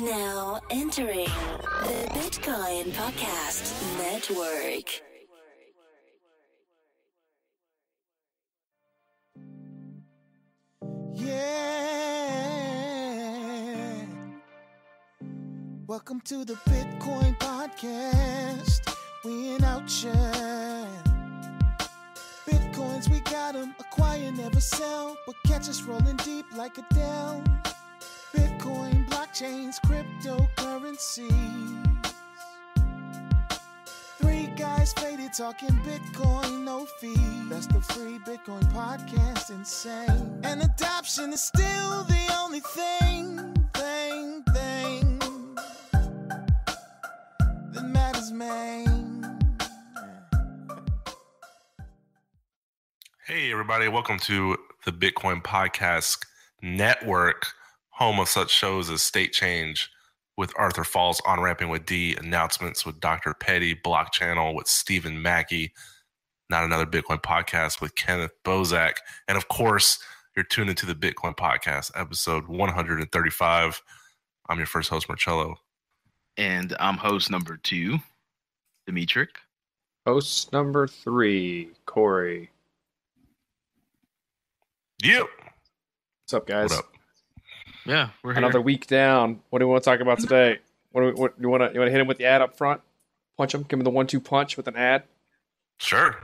Now entering the Bitcoin Podcast Network. Yeah. Welcome to the Bitcoin Podcast. We ain't out yet. Bitcoins, we got them. Acquire, never sell. But catch us rolling deep like Adele. Bitcoin, blockchains, cryptocurrencies. Three guys faded talking Bitcoin, no fees. That's the Free Bitcoin Podcast, insane. And adoption is still the only thing that matters, man. Hey, everybody. Welcome to the Bitcoin Podcast Network, home of such shows as State Change with Arthur Falls, Onramping with D, Announcements with Dr. Petty, Block Channel with Stephen Mackey, Not Another Bitcoin Podcast with Kenneth Bosak, and of course, you're tuned into the Bitcoin Podcast, episode 135. I'm your first host, Marcello. And I'm host number 2, Dimitri. Host number 3, Corey. Yep. What's up, guys? What up? Yeah, we're here. Another week down. What do we want to talk about today? You want to hit him with the ad up front? Punch him. Give him the 1-2 punch with an ad. Sure.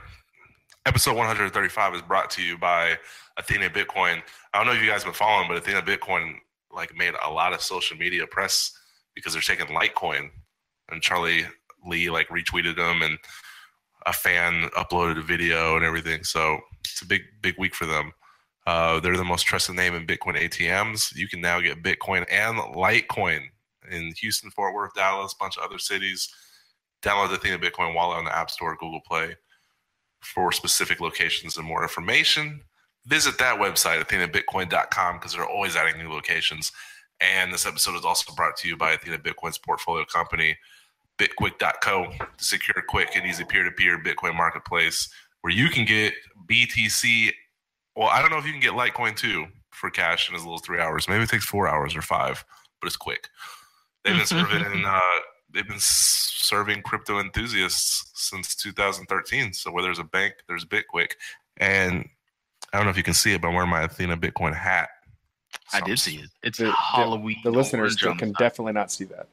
Episode 135 is brought to you by Athena Bitcoin. I don't know if you guys have been following, but Athena Bitcoin made a lot of social media press because they're taking Litecoin, and Charlie Lee retweeted them, and a fan uploaded a video and everything. So it's a big week for them. They're the most trusted name in Bitcoin ATMs. You can now get Bitcoin and Litecoin in Houston, Fort Worth, Dallas, a bunch of other cities. Download the Athena Bitcoin wallet on the App Store, Google Play for specific locations and more information. Visit that website, athenabitcoin.com, because they're always adding new locations. And this episode is also brought to you by Athena Bitcoin's portfolio company, Bitquick.co, to secure quick and easy peer-to-peer Bitcoin marketplace where you can get BTC. Well, I don't know if you can get Litecoin, too, for cash in as little as 3 hours. Maybe it takes 4 hours or 5, but it's quick. They've been serving they've been serving crypto enthusiasts since 2013. So where there's a bank, there's Bitquick. And I don't know if you can see it, but I'm wearing my Athena Bitcoin hat. So I did see it. It's Halloween. The listeners can definitely not see that.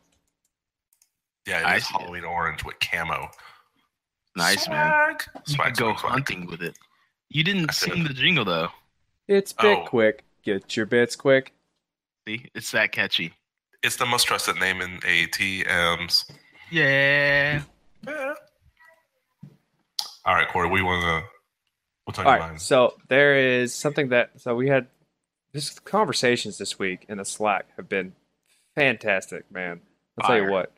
Yeah, it's Halloween orange with camo. Nice, man. You could go hunting with it. You didn't sing the jingle, though. It's Bitquick. Oh. Get your bits quick. See? It's that catchy. It's the most trusted name in ATMs. Yeah. All right, Corey, we'll talk about it. So there is something so we had these conversations this week in the Slack have been fantastic, man. I'll tell you what.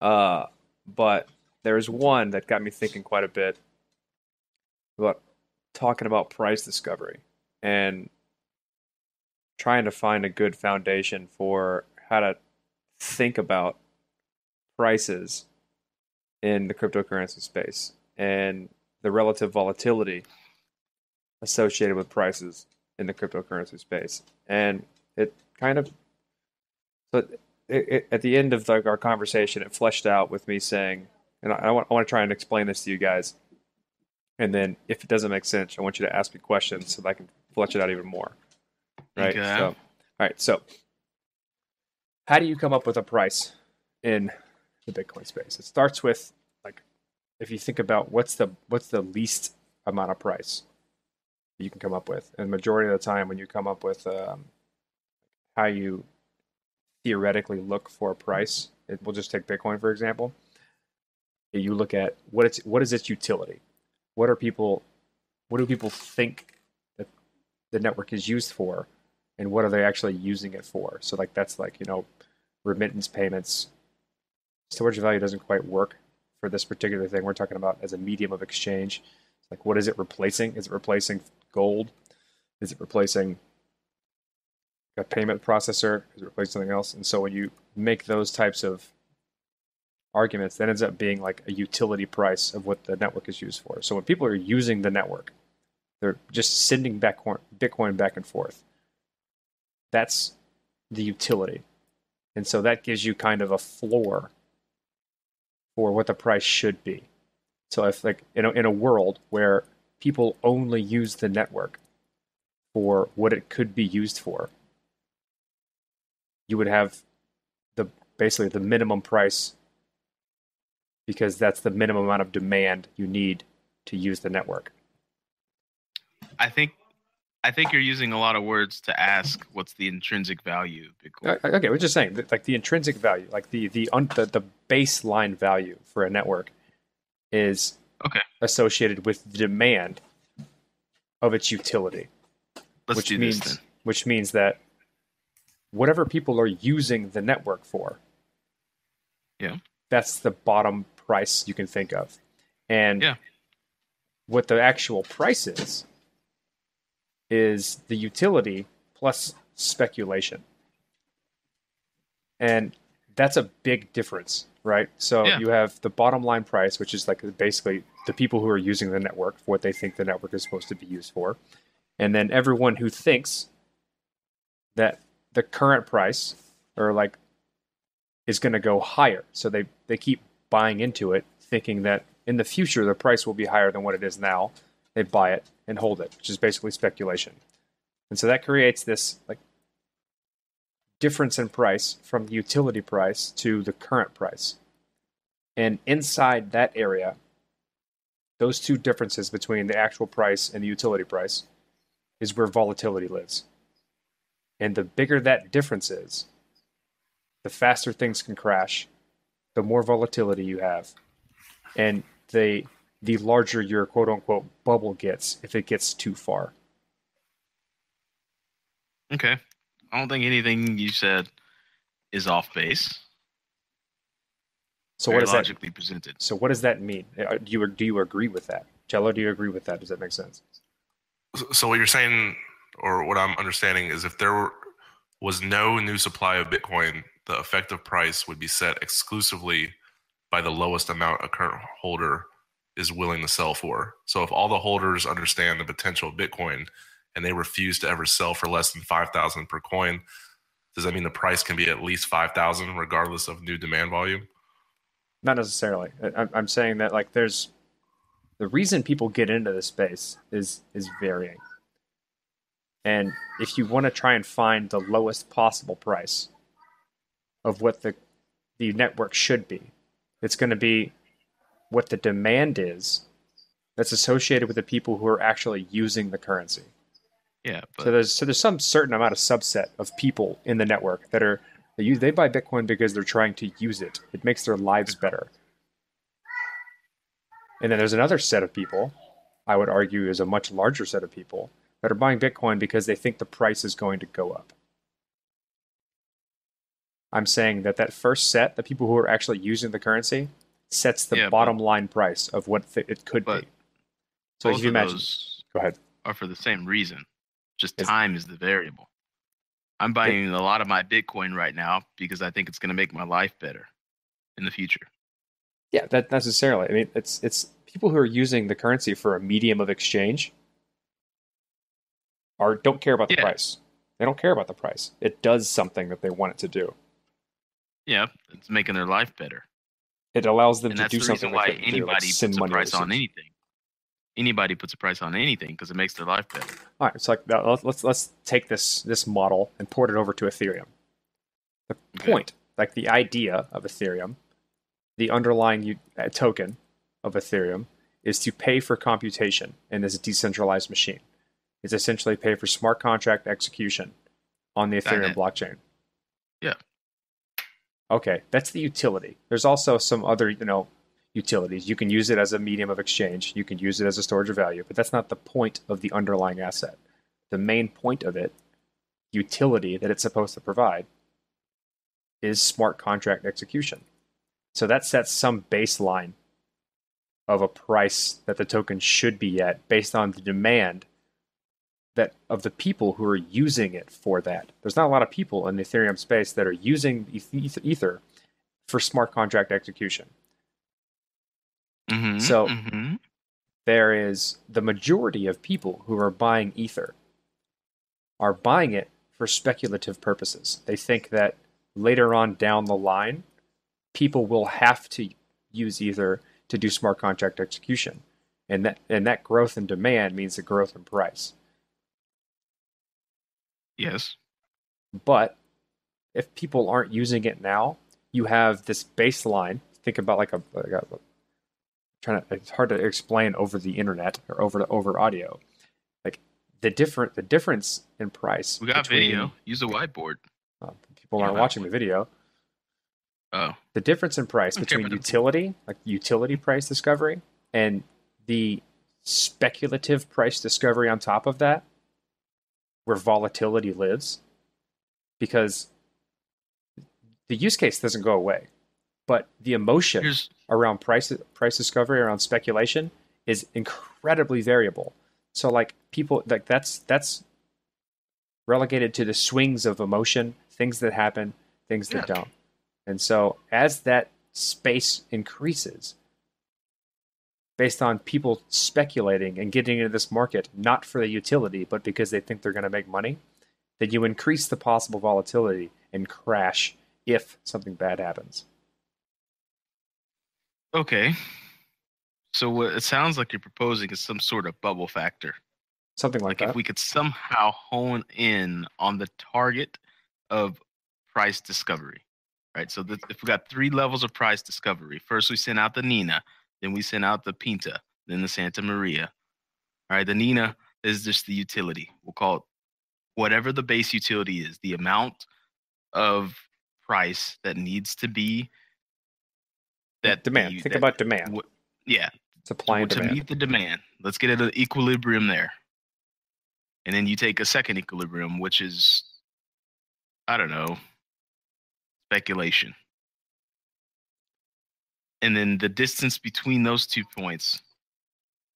But there's one that got me thinking quite a bit about talking about price discovery and trying to find a good foundation for how to think about prices in the cryptocurrency space and the relative volatility associated with prices in the cryptocurrency space. And at the end of our conversation, it fleshed out with me saying, and I want to try and explain this to you guys. And then, if it doesn't make sense, I want you to ask me questions so that I can flesh it out even more. Right? Okay. So, all right. So, how do you come up with a price in the Bitcoin space? It starts with if you think about what's the least amount of price you can come up with, and the majority of the time when you come up with how you theoretically look for a price, we'll just take Bitcoin for example. You look at what is its utility. What do people think that the network is used for, and what are they actually using it for? So that's remittance payments. Storage value doesn't quite work for this particular thing we're talking about as a medium of exchange. It's what is it replacing? Is it replacing gold? Is it replacing a payment processor? Is it replacing something else? And so when you make those types of arguments, that ends up being a utility price of what the network is used for. So when people are using the network, they're just sending Bitcoin back and forth. That's the utility. And so that gives you kind of a floor for what the price should be. So if, like, in a world where people only use the network for what it could be used for, you would have basically the minimum price, because that's the minimum amount of demand you need to use the network. I think you're using a lot of words to ask what's the intrinsic value of Bitcoin. Okay, we're just saying that, like, the intrinsic value, like the baseline value for a network is associated with the demand of its utility. Which means that whatever people are using the network for, that's the bottom price you can think of. And what the actual price is the utility plus speculation. And that's a big difference, right? So you have the bottom line price, which is, like, basically the people who are using the network for what they think the network is supposed to be used for. And then everyone who thinks that the current price, or, like, is going to go higher. So they keep buying into it, thinking that in the future the price will be higher than what it is now. They buy it and hold it, which is basically speculation. And so that creates this, like, difference in price from the utility price to the current price. And inside that area, those two differences between the actual price and the utility price is where volatility lives. And the bigger that difference is, the faster things can crash, the more volatility you have, and the larger your quote-unquote bubble gets if it gets too far. Okay. I don't think anything you said is off base. So So what does that mean? Do you agree with that? Cello, do you agree with that? Does that make sense? So what you're saying, or what I'm understanding, is if there was no new supply of Bitcoin, the effective price would be set exclusively by the lowest amount a current holder is willing to sell for. So if all the holders understand the potential of Bitcoin and they refuse to ever sell for less than 5,000 per coin, does that mean the price can be at least 5,000 regardless of new demand volume? Not necessarily. I'm saying that, like, there's the reason people get into this space is varying. And if you want to try and find the lowest possible price of what the network should be, it's going to be what the demand is that's associated with the people who are actually using the currency. Yeah. But... So there's some certain amount of subset of people in the network that are they buy Bitcoin because they're trying to use it. It makes their lives better. And then there's another set of people, I would argue is a much larger set of people, that are buying Bitcoin because they think the price is going to go up. I'm saying that first set, the people who are actually using the currency, sets the bottom line price of what it could be. So if you imagine, go ahead. Are for the same reason. Just time is the variable. I'm buying a lot of my Bitcoin right now because I think it's going to make my life better in the future. Yeah, that necessarily. I mean, it's people who are using the currency for a medium of exchange don't care about the price. They don't care about the price. It does something that they want it to do. Yeah, it's making their life better. It allows them to do something. That's the reason why anybody puts a price on anything. Anybody puts a price on anything because it makes their life better. All right, so, like, let's take this model and port it over to Ethereum. The point, like the idea of Ethereum, the underlying token of Ethereum, is to pay for computation in this decentralized machine. It's essentially pay for smart contract execution on the Ethereum blockchain. Yeah. Okay, that's the utility. There's also some other, utilities. You can use it as a medium of exchange. You can use it as a storage of value, but that's not the point of the underlying asset. The main point of it, utility that it's supposed to provide, is smart contract execution. So that sets some baseline of a price that the token should be at based on the demand that of the people who are using it for that. There's not a lot of people in the Ethereum space that are using Ether for smart contract execution. Mm-hmm, so there is the majority of people who are buying Ether are buying it for speculative purposes. They think that later on down the line, people will have to use Ether to do smart contract execution. And that growth in demand means the growth in price. Yes. But if people aren't using it now, you have this baseline. Think about it's hard to explain over the internet or over audio. Like the difference in price. We got video. Use a whiteboard. People aren't watching the video. Oh. The difference in price between utility price discovery and the speculative price discovery on top of that, where volatility lives, because the use case doesn't go away, but the emotion around price discovery, around speculation, is incredibly variable. So that's relegated to the swings of emotion, things that happen, things that don't. And so as that space increases, based on people speculating and getting into this market, not for the utility, but because they think they're going to make money, then you increase the possible volatility and crash if something bad happens. Okay. So what it sounds like you're proposing is some sort of bubble factor. Something like that. If we could somehow hone in on the target of price discovery, right? So if we got three levels of price discovery, first we send out the Nina, then we send out the Pinta, then the Santa Maria. All right, the Nina is just the utility. We'll call it whatever the base utility is, the amount of price that needs to be that demand. Think about demand. Supply and demand. To meet the demand, let's get at an equilibrium there. And then you take a second equilibrium, which is, I don't know, speculation. And then the distance between those 2 points,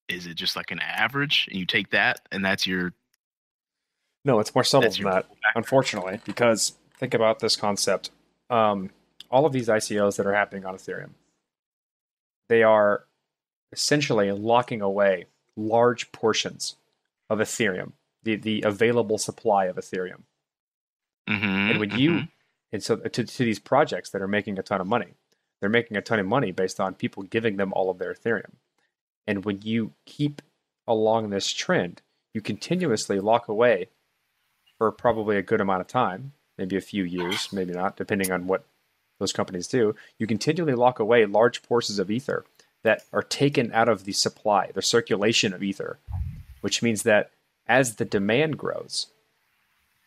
is it just like an average? And you take that, and that's your... No, it's more subtle than that, unfortunately, because think about this concept. All of these ICOs that are happening on Ethereum, they are essentially locking away large portions of Ethereum, the available supply of Ethereum. Mm-hmm, and when you... And so to these projects that are making a ton of money, they're making a ton of money based on people giving them all of their Ethereum. And when you keep along this trend, you continuously lock away for probably a good amount of time, maybe a few years, maybe not, depending on what those companies do. You continually lock away large portions of Ether that are taken out of the supply, the circulation of Ether, which means that as the demand grows,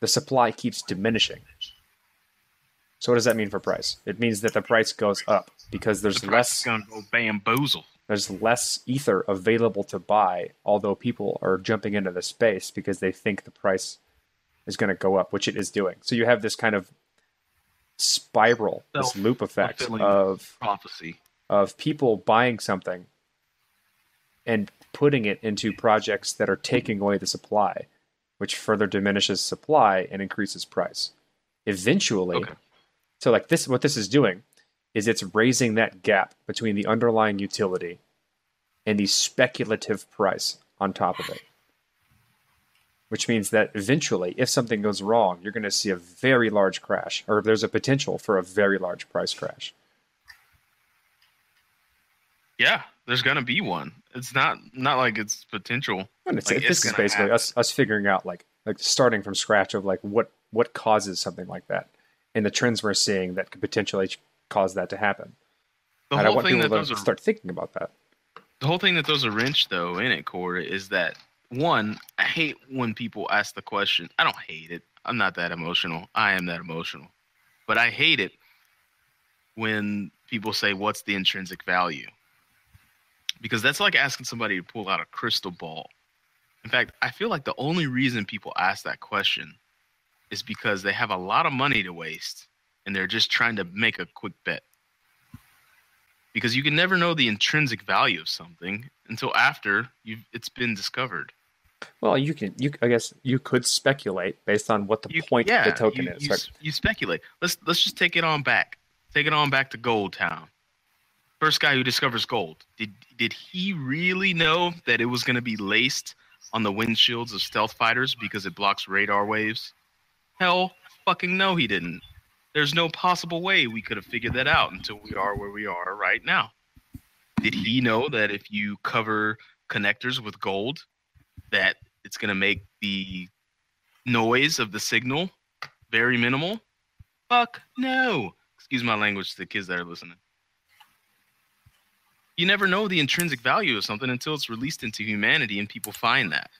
the supply keeps diminishing. So what does that mean for price? It means that the price goes up because there's less going to go bamboozle. There's less Ether available to buy, although people are jumping into the space because they think the price is going to go up, which it is doing. So you have this kind of spiral, this loop effect of prophecy of people buying something and putting it into projects that are taking away the supply, which further diminishes supply and increases price. Eventually. Okay. So like this, what this is doing is it's raising that gap between the underlying utility and the speculative price on top of it, which means that eventually, if something goes wrong, you're going to see a very large crash, or there's a potential for a very large price crash. Yeah, there's going to be one. It's not like it's potential. And this is basically us figuring out like starting from scratch of like what causes something like that. And the trends we're seeing that could potentially cause that to happen. And I want people to start thinking about that. The whole thing that throws a wrench, though, in it, Corey, is that, one, I hate when people ask the question. I don't hate it. I'm not that emotional. I am that emotional. But I hate it when people say, what's the intrinsic value? Because that's like asking somebody to pull out a crystal ball. In fact, I feel like the only reason people ask that question is because they have a lot of money to waste and they're just trying to make a quick bet. Because you can never know the intrinsic value of something until after it's been discovered. Well, I guess you could speculate based on what the point of the token is. You speculate. Let's just take it on back. Take it on back to Gold Town. First guy who discovers gold. Did he really know that it was going to be laced on the windshields of stealth fighters because it blocks radar waves? Hell fucking no, he didn't. There's no possible way we could have figured that out until we are where we are right now. Did he know that if you cover connectors with gold, that it's going to make the noise of the signal very minimal? Fuck no. Excuse my language to the kids that are listening. You never know the intrinsic value of something until it's released into humanity and people find that.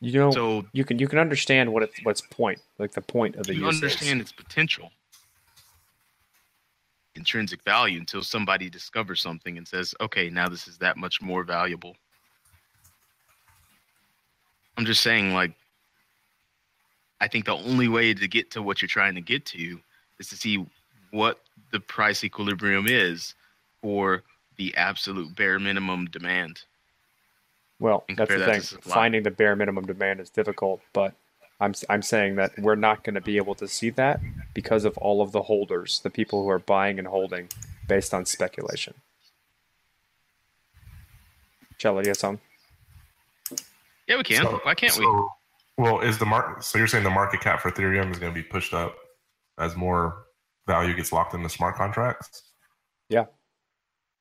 You know, so you can understand what it's the point of the use. Understand its potential, intrinsic value, until somebody discovers something and says, "Okay, now this is that much more valuable." I'm just saying, like, I think the only way to get to what you're trying to get to is to see what the price equilibrium is for the absolute bare minimum demand. Well, that's the thing. Finding the bare minimum demand is difficult, but I'm saying that we're not going to be able to see that because of all of the holders, the people who are buying and holding based on speculation. Shall I get some? Yeah, we can. Why can't we? Well, is the market? So you're saying the market cap for Ethereum is going to be pushed up as more value gets locked into smart contracts? Yeah.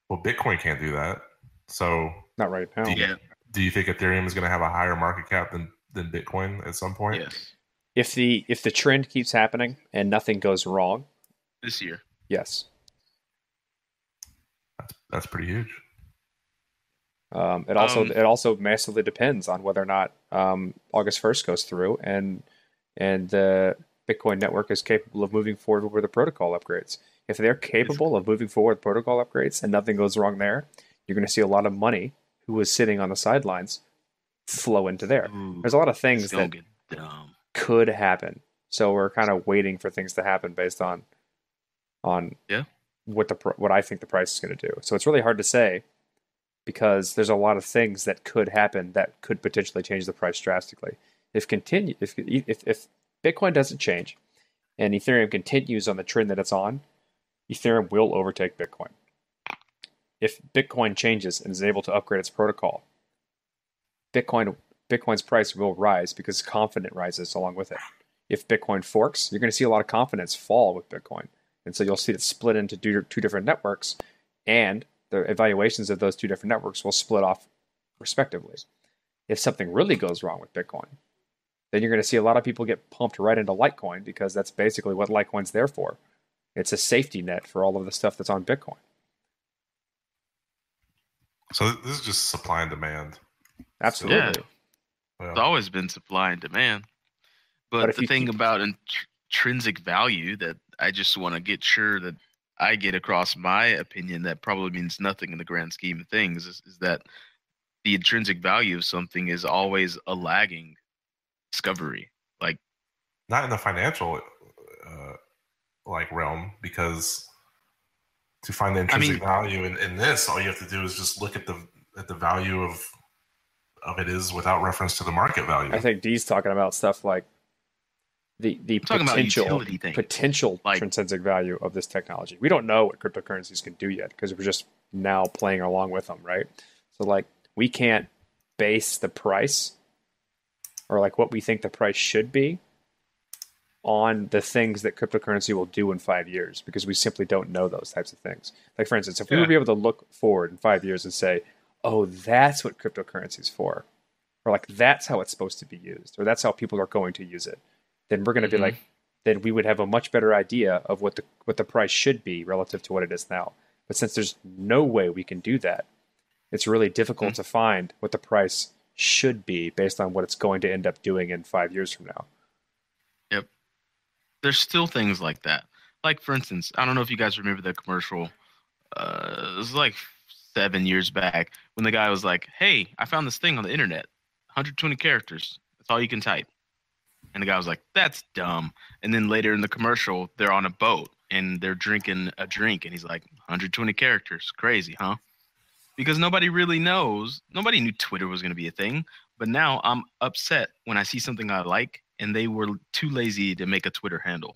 Well, Bitcoin can't do that. So not right now. Do you think Ethereum is going to have a higher market cap than Bitcoin at some point? Yes. If the trend keeps happening and nothing goes wrong this year. Yes. That's pretty huge. It also massively depends on whether or not August 1st goes through and the Bitcoin network is capable of moving forward with the protocol upgrades. If they're capable of moving forward with protocol upgrades and nothing goes wrong there, you're going to see a lot of money who was sitting on the sidelines flow into there. Ooh, there's a lot of things that could happen. So we're kind of waiting for things to happen based on what I think the price is going to do. So it's really hard to say, because there's a lot of things that could happen that could potentially change the price drastically. If Bitcoin doesn't change and Ethereum continues on the trend that it's on, Ethereum will overtake Bitcoin. If Bitcoin changes and is able to upgrade its protocol, Bitcoin's price will rise because confidence rises along with it. If Bitcoin forks, you're going to see a lot of confidence fall with Bitcoin. And so you'll see it split into two different networks, and the evaluations of those two different networks will split off respectively. If something really goes wrong with Bitcoin, then you're going to see a lot of people get pumped right into Litecoin, because that's basically what Litecoin's there for. It's a safety net for all of the stuff that's on Bitcoin. So this is just supply and demand. Absolutely. Yeah. Yeah. It's always been supply and demand. But the thing about intrinsic value that I just want to get sure that I get across, my opinion that probably means nothing in the grand scheme of things, is that the intrinsic value of something is always a lagging discovery. Like, not in the financial realm, because to find the intrinsic value in this, all you have to do is just look at the value of it is without reference to the market value. I think Dee's talking about stuff like the potential like, intrinsic value of this technology. We don't know what cryptocurrencies can do yet because we're just now playing along with them, right? So like, we can't base the price or like what we think the price should be on the things that cryptocurrency will do in 5 years, because we simply don't know those types of things. Like, for instance, if we were to be able to look forward in 5 years and say, oh, that's what cryptocurrency is for, or like, that's how it's supposed to be used, or that's how people are going to use it, then we're going to be like, then we would have a much better idea of what the price should be relative to what it is now. But since there's no way we can do that, it's really difficult to find what the price should be based on what it's going to end up doing in 5 years from now. There's still things like that. Like, for instance, I don't know if you guys remember that commercial. It was like 7 years back when the guy was like, hey, I found this thing on the internet, 120 characters. That's all you can type. And the guy was like, that's dumb. And then later in the commercial, they're on a boat and they're drinking a drink. And he's like, 120 characters. Crazy, huh? Because nobody really knows. Nobody knew Twitter was going to be a thing. But now I'm upset when I see something I like, and they were too lazy to make a Twitter handle.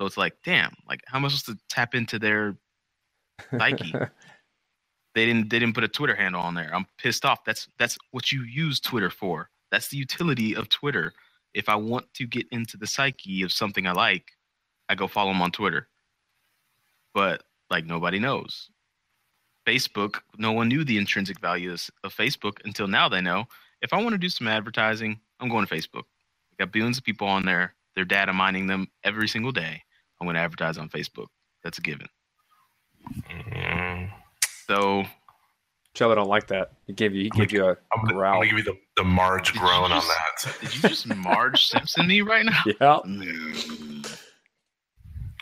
So it's like, damn, like, how am I supposed to tap into their psyche? They didn't put a Twitter handle on there. I'm pissed off. That's what you use Twitter for. That's the utility of Twitter. If I want to get into the psyche of something I like, I go follow him on Twitter. But like nobody knows. Facebook, no one knew the intrinsic value of Facebook until now they know. If I want to do some advertising, I'm going to Facebook. I got billions of people on there. They're data mining them every single day. I'm going to advertise on Facebook. That's a given. Mm-hmm. So Cello don't like that. He gave you a growl. I'm gonna give you the Marge groan on that. Did you just Marge Simpson me right now? Yeah.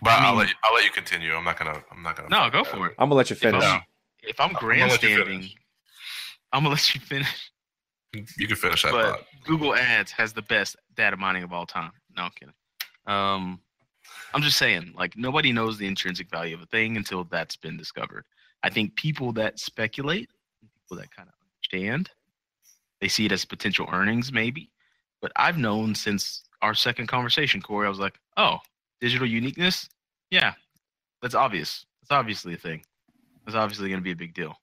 But I mean, I'll let you continue. I'm not gonna. No, go for it. I'm gonna let you finish. If I'm grandstanding, I'm gonna let you finish. You can finish that. But Google Ads has the best data mining of all time. No, I'm kidding. I'm just saying, like, nobody knows the intrinsic value of a thing until that's been discovered. I think people that speculate, people that kind of understand, they see it as potential earnings maybe. But I've known since our second conversation, Corey, I was like, oh, digital uniqueness? Yeah, that's obvious. That's obviously a thing. That's obviously going to be a big deal.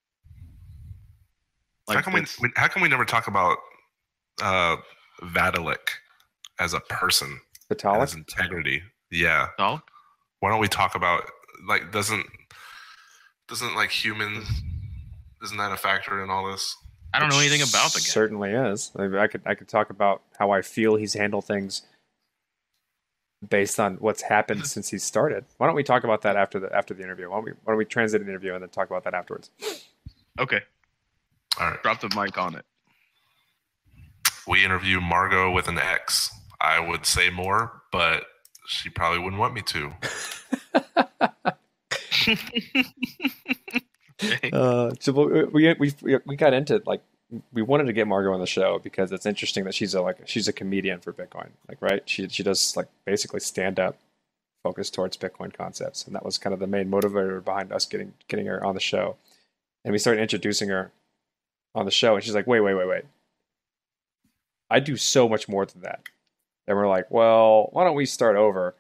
Like how can we never talk about Vitalik as a person? Vitalik? His integrity. Yeah. Vitalik? Why don't we talk about, like, doesn't like human, isn't that a factor in all this? I don't know anything about the guy. Certainly is. I could talk about how I feel he's handled things based on what's happened since he started. Why don't we talk about that after the interview? Why don't we transit an interview and then talk about that afterwards? Okay. All right. Drop the mic on it. We interview Margaux with an X. I would say more, but she probably wouldn't want me to. So we got into, like, we wanted to get Margaux on the show because it's interesting that she's a comedian for Bitcoin, like, right? She does, like, basically stand up focused towards Bitcoin concepts, and that was kind of the main motivator behind us getting her on the show. And we started introducing her on the show, and she's like, wait, I do so much more than that. And we're like, well, why don't we start over,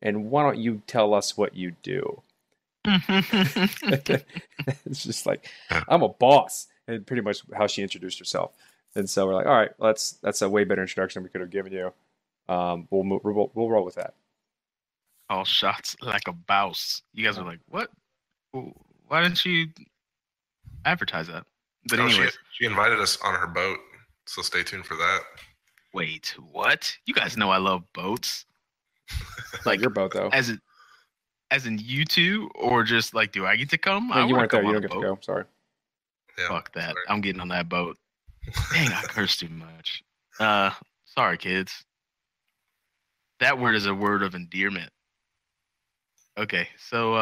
and why don't you tell us what you do? It's just like, I'm a boss, and pretty much how she introduced herself. And so we're like, all right, that's a way better introduction we could have given you. We'll roll with that. All shots like a bouse. You guys are like, what? Why didn't you advertise that? But anyway, she invited us on her boat, so stay tuned for that. Wait, what? You guys know I love boats. Like your boat though. As in you two, or just like, do I get to come? No, you weren't there. You don't get to go. Sorry. Yeah, fuck that. Sorry. I'm getting on that boat. Dang, I cursed too much. Sorry, kids. That word is a word of endearment. Okay, so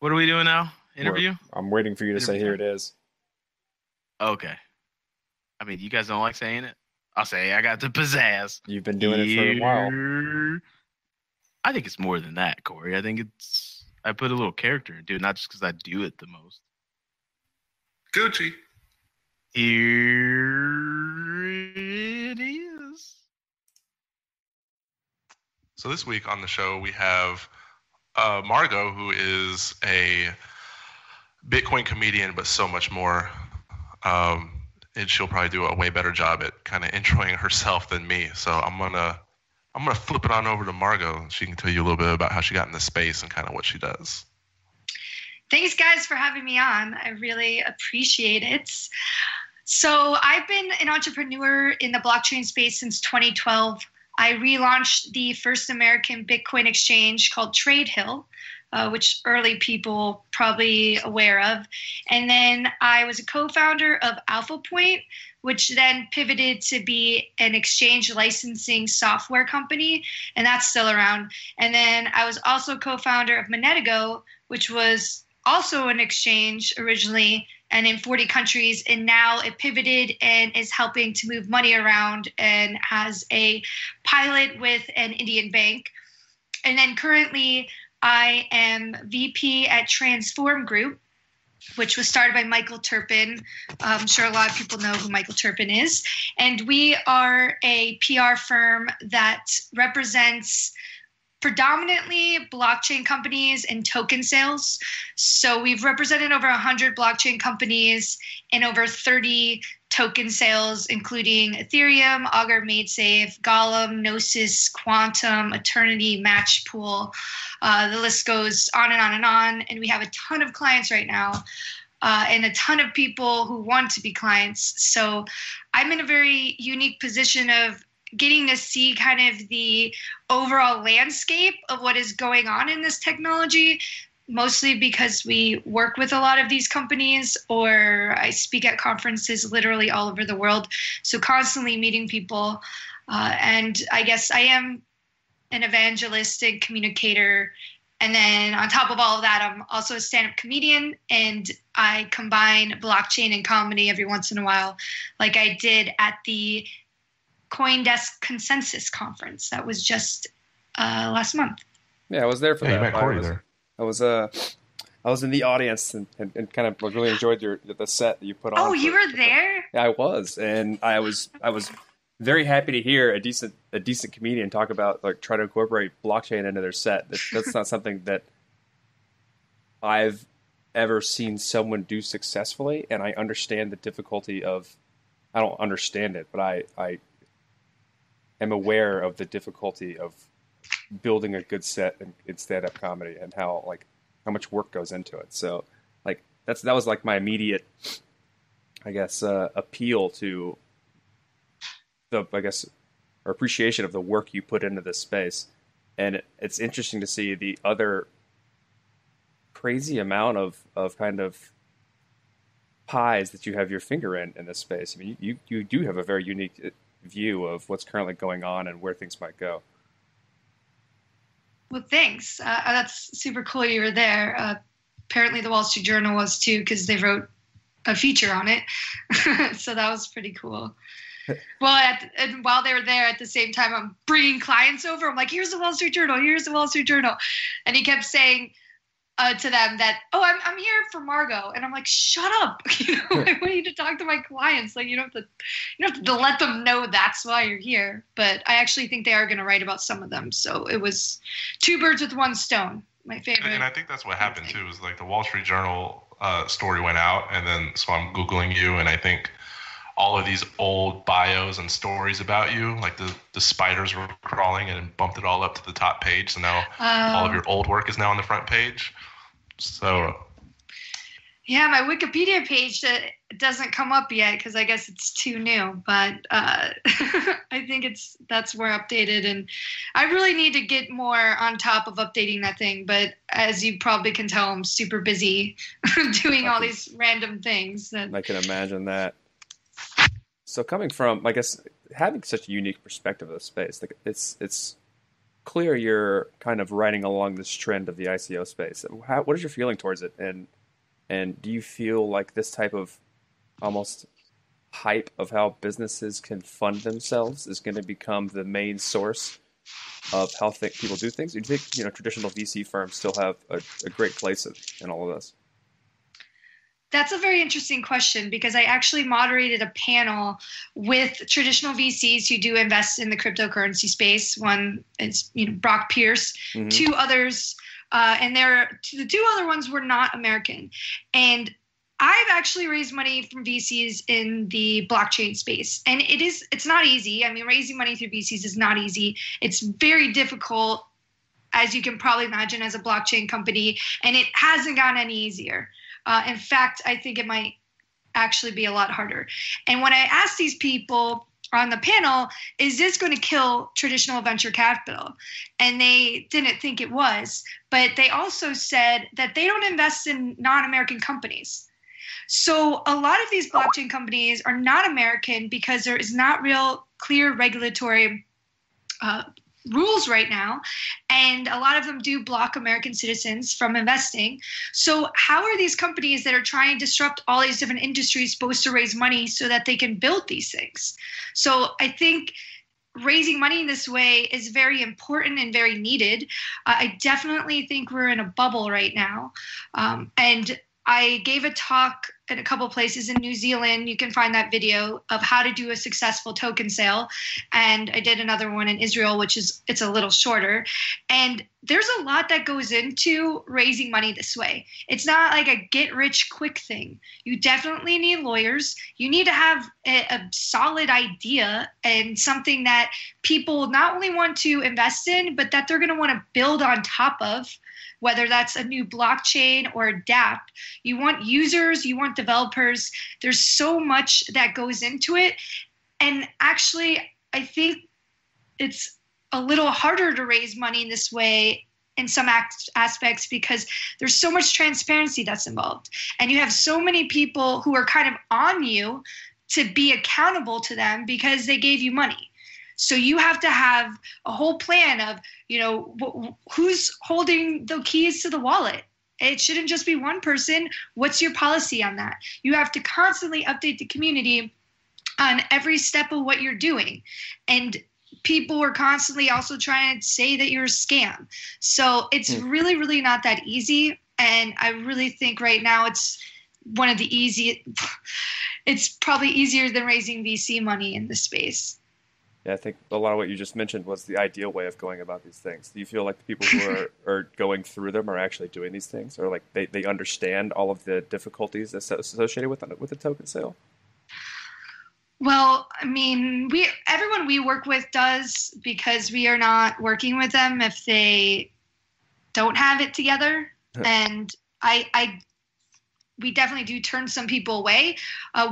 what are we doing now? Interview? I'm waiting for you to say here it is. Okay. I mean, you guys don't like saying it? I'll say I got the pizzazz. You've been doing it for a while. I think it's more than that, Corey. I think it's, I put a little character into it, not just because I do it the most. Gucci. Here it is. So this week on the show, we have Margaux, who is a Bitcoin comedian, but so much more. And she'll probably do a way better job at kind of introing herself than me. So I'm going to flip it on over to Margaux. She can tell you a little bit about how she got in the space and kind of what she does. Thanks, guys, for having me on. I really appreciate it. So I've been an entrepreneur in the blockchain space since 2012. I relaunched the first American Bitcoin exchange called Tradehill, which early people probably aware of. And then I was a co-founder of Alpha Point, which then pivoted to be an exchange licensing software company, and that's still around. And then I was also co-founder of Monetigo, which was also an exchange originally and in 40 countries, and now it pivoted and is helping to move money around and has a pilot with an Indian bank. And then currently, I am VP at Transform Group, which was started by Michael Turpin. I'm sure a lot of people know who Michael Turpin is. And we are a PR firm that represents predominantly blockchain companies and token sales. So we've represented over 100 blockchain companies and over 30 token sales, including Ethereum, Augur, MadeSafe, Golem, Gnosis, Quantum, Eternity, Matchpool. The list goes on and on and on. And we have a ton of clients right now and a ton of people who want to be clients. So I'm in a very unique position of getting to see kind of the overall landscape of what is going on in this technology, mostly because we work with a lot of these companies, or I speak at conferences literally all over the world. So constantly meeting people. And I guess I am an evangelistic communicator. And then on top of all of that, I'm also a stand-up comedian, and I combine blockchain and comedy every once in a while, like I did at the CoinDesk Consensus Conference. That was just last month. Yeah, I was there for that. You met Corey there. I was in the audience and kind of really enjoyed the set that you put on. Oh, you were there? Yeah, I was, and I was very happy to hear a decent comedian talk about try to incorporate blockchain into their set. That's not something that I've ever seen someone do successfully, and I understand the difficulty of. I don't understand it, but I am aware of the difficulty of building a good set in stand-up comedy and how much work goes into it. So that was my immediate, I guess, appeal to the, I guess, or appreciation of the work you put into this space. And it's interesting to see the other crazy amount of kind of pies that you have your finger in this space. I mean, you do have a very unique view of what's currently going on and where things might go. Well, thanks. That's super cool you were there. Apparently the Wall Street Journal was too, because they wrote a feature on it. So that was pretty cool. Well, and while they were there at the same time, I'm bringing clients over. I'm like, here's the Wall Street Journal. Here's the Wall Street Journal. And he kept saying to them that, oh, I'm here for Margaux. And I'm like, shut up. You know, I want you to talk to my clients. Like, you don't have to let them know that's why you're here. But I actually think they are going to write about some of them. So it was two birds with one stone, my favorite. And I think that's what happened too, is the Wall Street Journal story went out. And then, so I'm Googling you. And I think all of these old bios and stories about you, the spiders were crawling and bumped it all up to the top page. So now all of your old work is now on the front page. So, yeah, my Wikipedia page doesn't come up yet because I guess it's too new. But I think that's more updated, and I really need to get more on top of updating that thing. But as you probably can tell, I'm super busy doing all these random things. I can imagine that. So coming from, I guess, having such a unique perspective of the space, it's clear you're kind of riding along this trend of the ICO space. What is your feeling towards it, and do you feel like this type of almost hype of how businesses can fund themselves is going to become the main source of how people do things? Or do you think traditional VC firms still have a great place in all of this? That's a very interesting question, because I actually moderated a panel with traditional VCs who do invest in the cryptocurrency space. One is Brock Pierce, mm-hmm. Two others, and the two other ones were not American. And I've actually raised money from VCs in the blockchain space, and it's not easy. I mean, raising money through VCs is not easy. It's very difficult, as you can probably imagine, as a blockchain company, and it hasn't gotten any easier. In fact, I think it might actually be a lot harder. And when I asked these people on the panel, is this going to kill traditional venture capital? And they didn't think it was, but they also said that they don't invest in non-American companies. So a lot of these blockchain companies are not American because there is not real clear regulatory rules right now, and a lot of them do block American citizens from investing. So how are these companies that are trying to disrupt all these different industries supposed to raise money so that they can build these things? So I think raising money in this way is very important and very needed. I definitely think we're in a bubble right now. And I gave a talk in a couple places in New Zealand. You can find that video of how to do a successful token sale. And I did another one in Israel, which is a little shorter. And there's a lot that goes into raising money this way. It's not like a get rich quick thing. You definitely need lawyers. You need to have a solid idea and something that people not only want to invest in, but that they're going to want to build on top of, whether that's a new blockchain or a dApp. You want users, you want developers. There's so much that goes into it. And actually, I think it's a little harder to raise money in this way in some aspects because there's so much transparency that's involved. And you have so many people who are kind of on you to be accountable to them because they gave you money. So you have to have a whole plan of, you know, who's holding the keys to the wallet. It shouldn't just be one person. What's your policy on that? You have to constantly update the community on every step of what you're doing. And people are constantly also trying to say that you're a scam. So it's really, really not that easy. And I really think right now it's one of the easy, it's probably easier than raising VC money in this space. Yeah, I think a lot of what you just mentioned was the ideal way of going about these things. Do you feel like the people who are going through them are actually doing these things, or like they understand all of the difficulties associated with a token sale? Well, I mean, everyone we work with does, because we are not working with them if they don't have it together. And we definitely do turn some people away.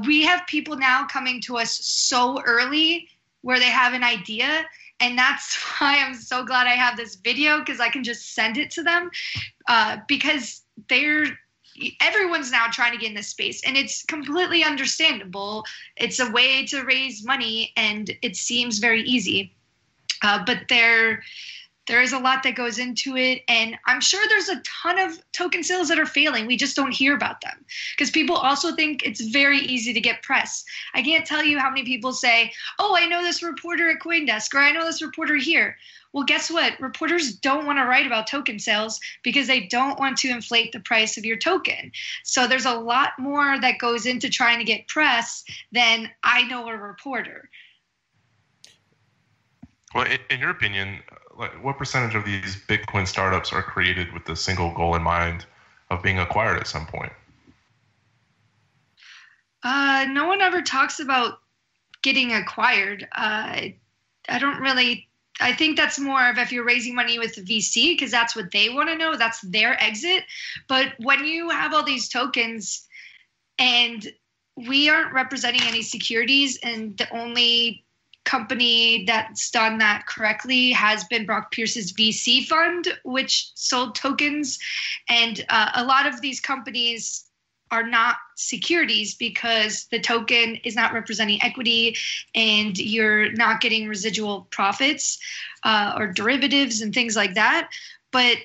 We have people now coming to us so early where they have an idea. And that's why I'm so glad I have this video, because I can just send it to them because everyone's now trying to get in this space, and it's completely understandable. It's a way to raise money, and it seems very easy. But there is a lot that goes into it, and I'm sure there's a ton of token sales that are failing. We just don't hear about them because people also think it's very easy to get press. I can't tell you how many people say, oh, I know this reporter at CoinDesk, or I know this reporter here. Well, guess what? Reporters don't want to write about token sales because they don't want to inflate the price of your token. So there's a lot more that goes into trying to get press than I know a reporter. Well, in your opinion, what percentage of these Bitcoin startups are created with the single goal in mind of being acquired at some point? No one ever talks about getting acquired. I don't really... I think that's more of if you're raising money with the VC, because that's what they want to know. That's their exit. But when you have all these tokens and we aren't representing any securities, and the only company that's done that correctly has been Brock Pierce's VC fund, which sold tokens. And a lot of these companies are not securities because the token is not representing equity and you're not getting residual profits or derivatives and things like that. But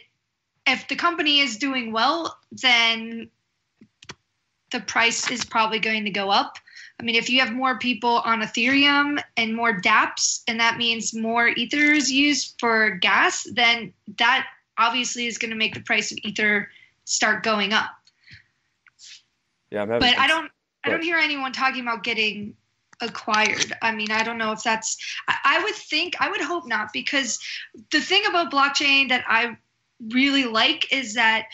if the company is doing well, then the price is probably going to go up. I mean, if you have more people on Ethereum and more dApps, and that means more Ether is used for gas, then that obviously is going to make the price of Ether start going up. Yeah, I don't hear anyone talking about getting acquired. I mean, I don't know if that's, I would hope not, because the thing about blockchain that I really like is that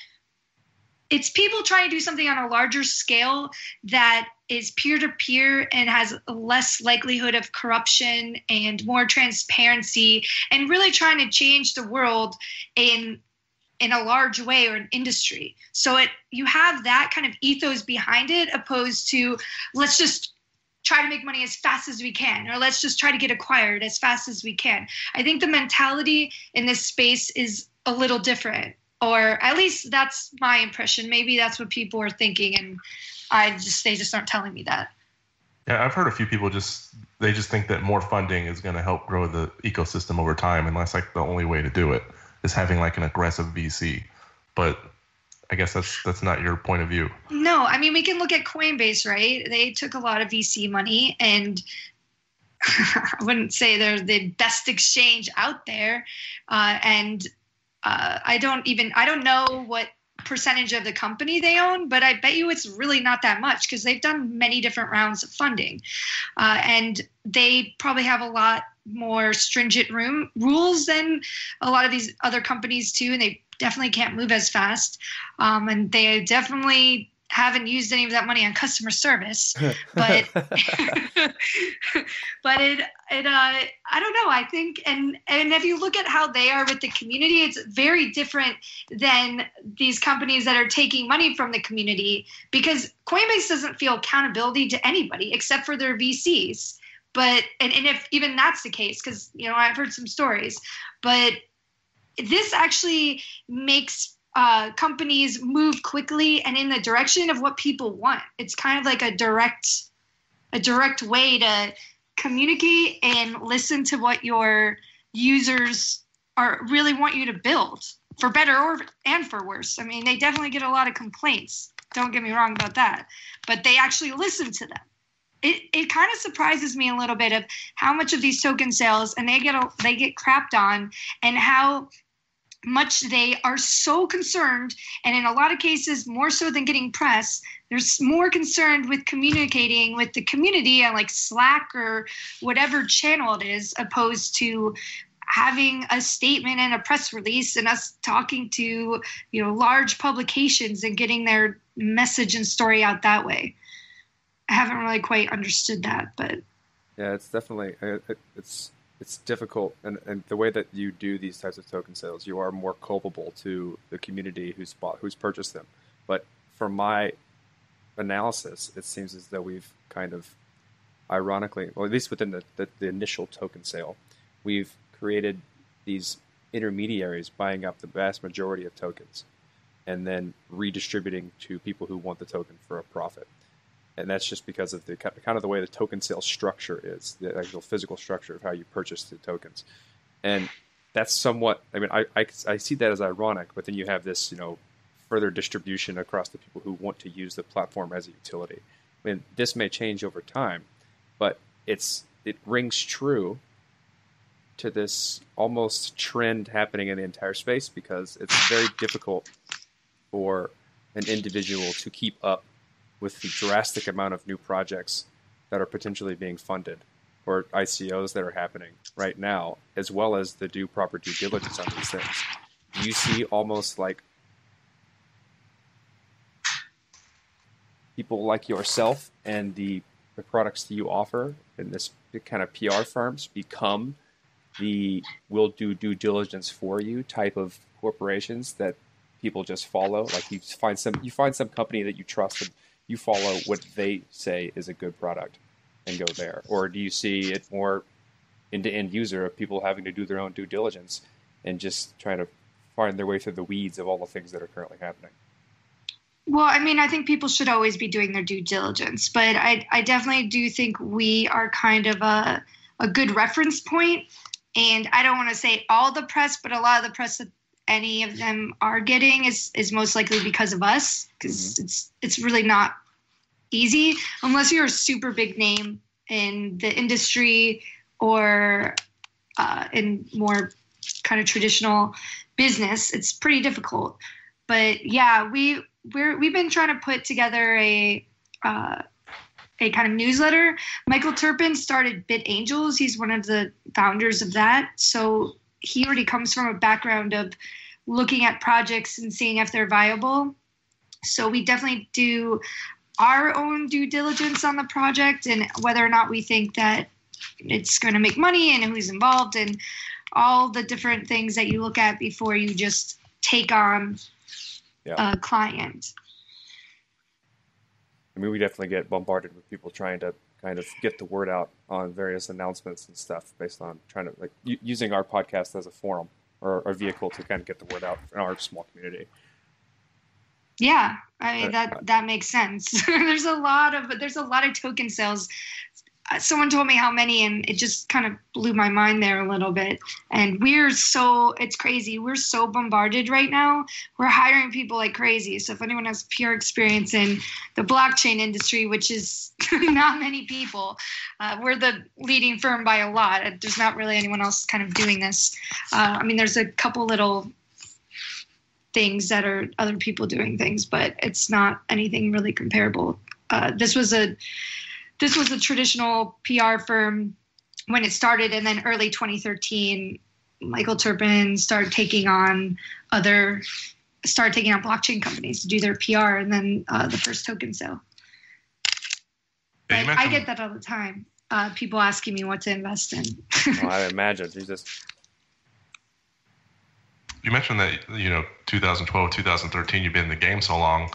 it's people trying to do something on a larger scale that is peer-to-peer and has less likelihood of corruption and more transparency, and really trying to change the world in a large way, or an industry. So you have that kind of ethos behind it, opposed to let's just try to make money as fast as we can, or let's just try to get acquired as fast as we can. I think the mentality in this space is a little different, or at least that's my impression. Maybe that's what people are thinking, and they just aren't telling me that. Yeah, I've heard a few people they just think that more funding is going to help grow the ecosystem over time, and that's like the only way to do it, is having like an aggressive VC. But I guess that's not your point of view. No, I mean, we can look at Coinbase, right? They took a lot of VC money, and I wouldn't say they're the best exchange out there. I don't know what percentage of the company they own, but I bet you it's really not that much, because they've done many different rounds of funding. And they probably have a lot more stringent rules than a lot of these other companies too, and they definitely can't move as fast. And they definitely haven't used any of that money on customer service, but but it I don't know. I think and if you look at how they are with the community, it's very different than these companies that are taking money from the community, because Coinbase doesn't feel accountability to anybody except for their VCs. But and if even that's the case, because you know I've heard some stories, but this actually makes companies move quickly and in the direction of what people want. It's kind of like a direct way to communicate and listen to what your users are really want you to build, for better and for worse. I mean, they definitely get a lot of complaints. Don't get me wrong about that, but they actually listen to them. It kind of surprises me a little bit of how much of these token sales, and they get crapped on, and how much they are so concerned, and in a lot of cases more so than getting press, they're more concerned with communicating with the community on like Slack or whatever channel it is, opposed to having a statement and a press release and us talking to, you know, large publications and getting their message and story out that way. I haven't really quite understood that, but yeah, it's definitely it's difficult, and the way that you do these types of token sales, you are more culpable to the community who's purchased them. But from my analysis, it seems as though we've kind of ironically, or at least within the initial token sale, we've created these intermediaries buying up the vast majority of tokens and then redistributing to people who want the token for a profit. And that's just because of the kind of the way the token sale structure is, the actual physical structure of how you purchase the tokens. And that's somewhat, I mean, I see that as ironic, but then you have this, you know, further distribution across the people who want to use the platform as a utility. I mean, this may change over time, but it rings true to this almost trend happening in the entire space, because it's very difficult for an individual to keep up with the drastic amount of new projects that are potentially being funded, or ICOs that are happening right now, as well as the proper due diligence on these things. You see almost like people like yourself and the products that you offer in this kind of PR firms become the will do due diligence for you type of corporations that people just follow. Like you find some company that you trust and you follow what they say is a good product and go there? Or do you see it more into end user of people having to do their own due diligence and just trying to find their way through the weeds of all the things that are currently happening? Well, I mean, I think people should always be doing their due diligence, but I definitely do think we are kind of a good reference point. And I don't want to say all the press, but a lot of the press that any of them are getting is most likely because of us, because it's really not easy unless you're a super big name in the industry or in more kind of traditional business. It's pretty difficult. But yeah, we've been trying to put together a kind of newsletter. Michael Turpin started Bit Angels. He's one of the founders of that. So he already comes from a background of looking at projects and seeing if they're viable. So we definitely do our own due diligence on the project and whether or not we think that it's going to make money and who's involved and all the different things that you look at before you just take on a client. I mean, we definitely get bombarded with people trying to kind of get the word out on various announcements and stuff based on trying to, like, using our podcast as a forum or a vehicle to kind of get the word out in our small community. Yeah, I mean, that makes sense. there's a lot of token sales. Someone told me how many, and it just kind of blew my mind there a little bit. And it's crazy. We're so bombarded right now. We're hiring people like crazy. So if anyone has pure experience in the blockchain industry, which is not many people, we're the leading firm by a lot. There's not really anyone else kind of doing this. I mean, there's a couple little things that are other people doing things, but it's not anything really comparable. This was a traditional PR firm when it started. And then early 2013, Michael Turpin started taking on blockchain companies to do their PR, and then the first token sale. Yeah, I get that all the time. People asking me what to invest in. Oh, I imagine. Jesus. You mentioned that, you know, 2012, 2013, you've been in the game so long.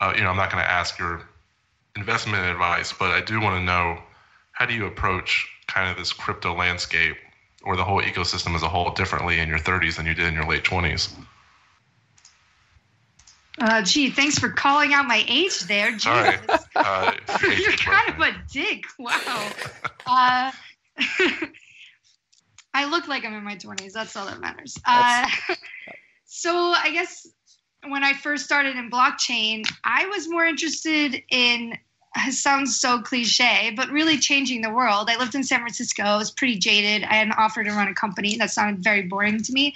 You know, I'm not going to ask your investment advice, but I do want to know, how do you approach kind of this crypto landscape or the whole ecosystem as a whole differently in your 30s than you did in your late 20s? Gee, thanks for calling out my age there. Jesus. All right. You're kind of a dick. Wow. I look like I'm in my 20s. That's all that matters. So I guess when I first started in blockchain, I was more interested in, it sounds so cliche, but really changing the world. I lived in San Francisco. I was pretty jaded. I had an offer to run a company. That sounded very boring to me.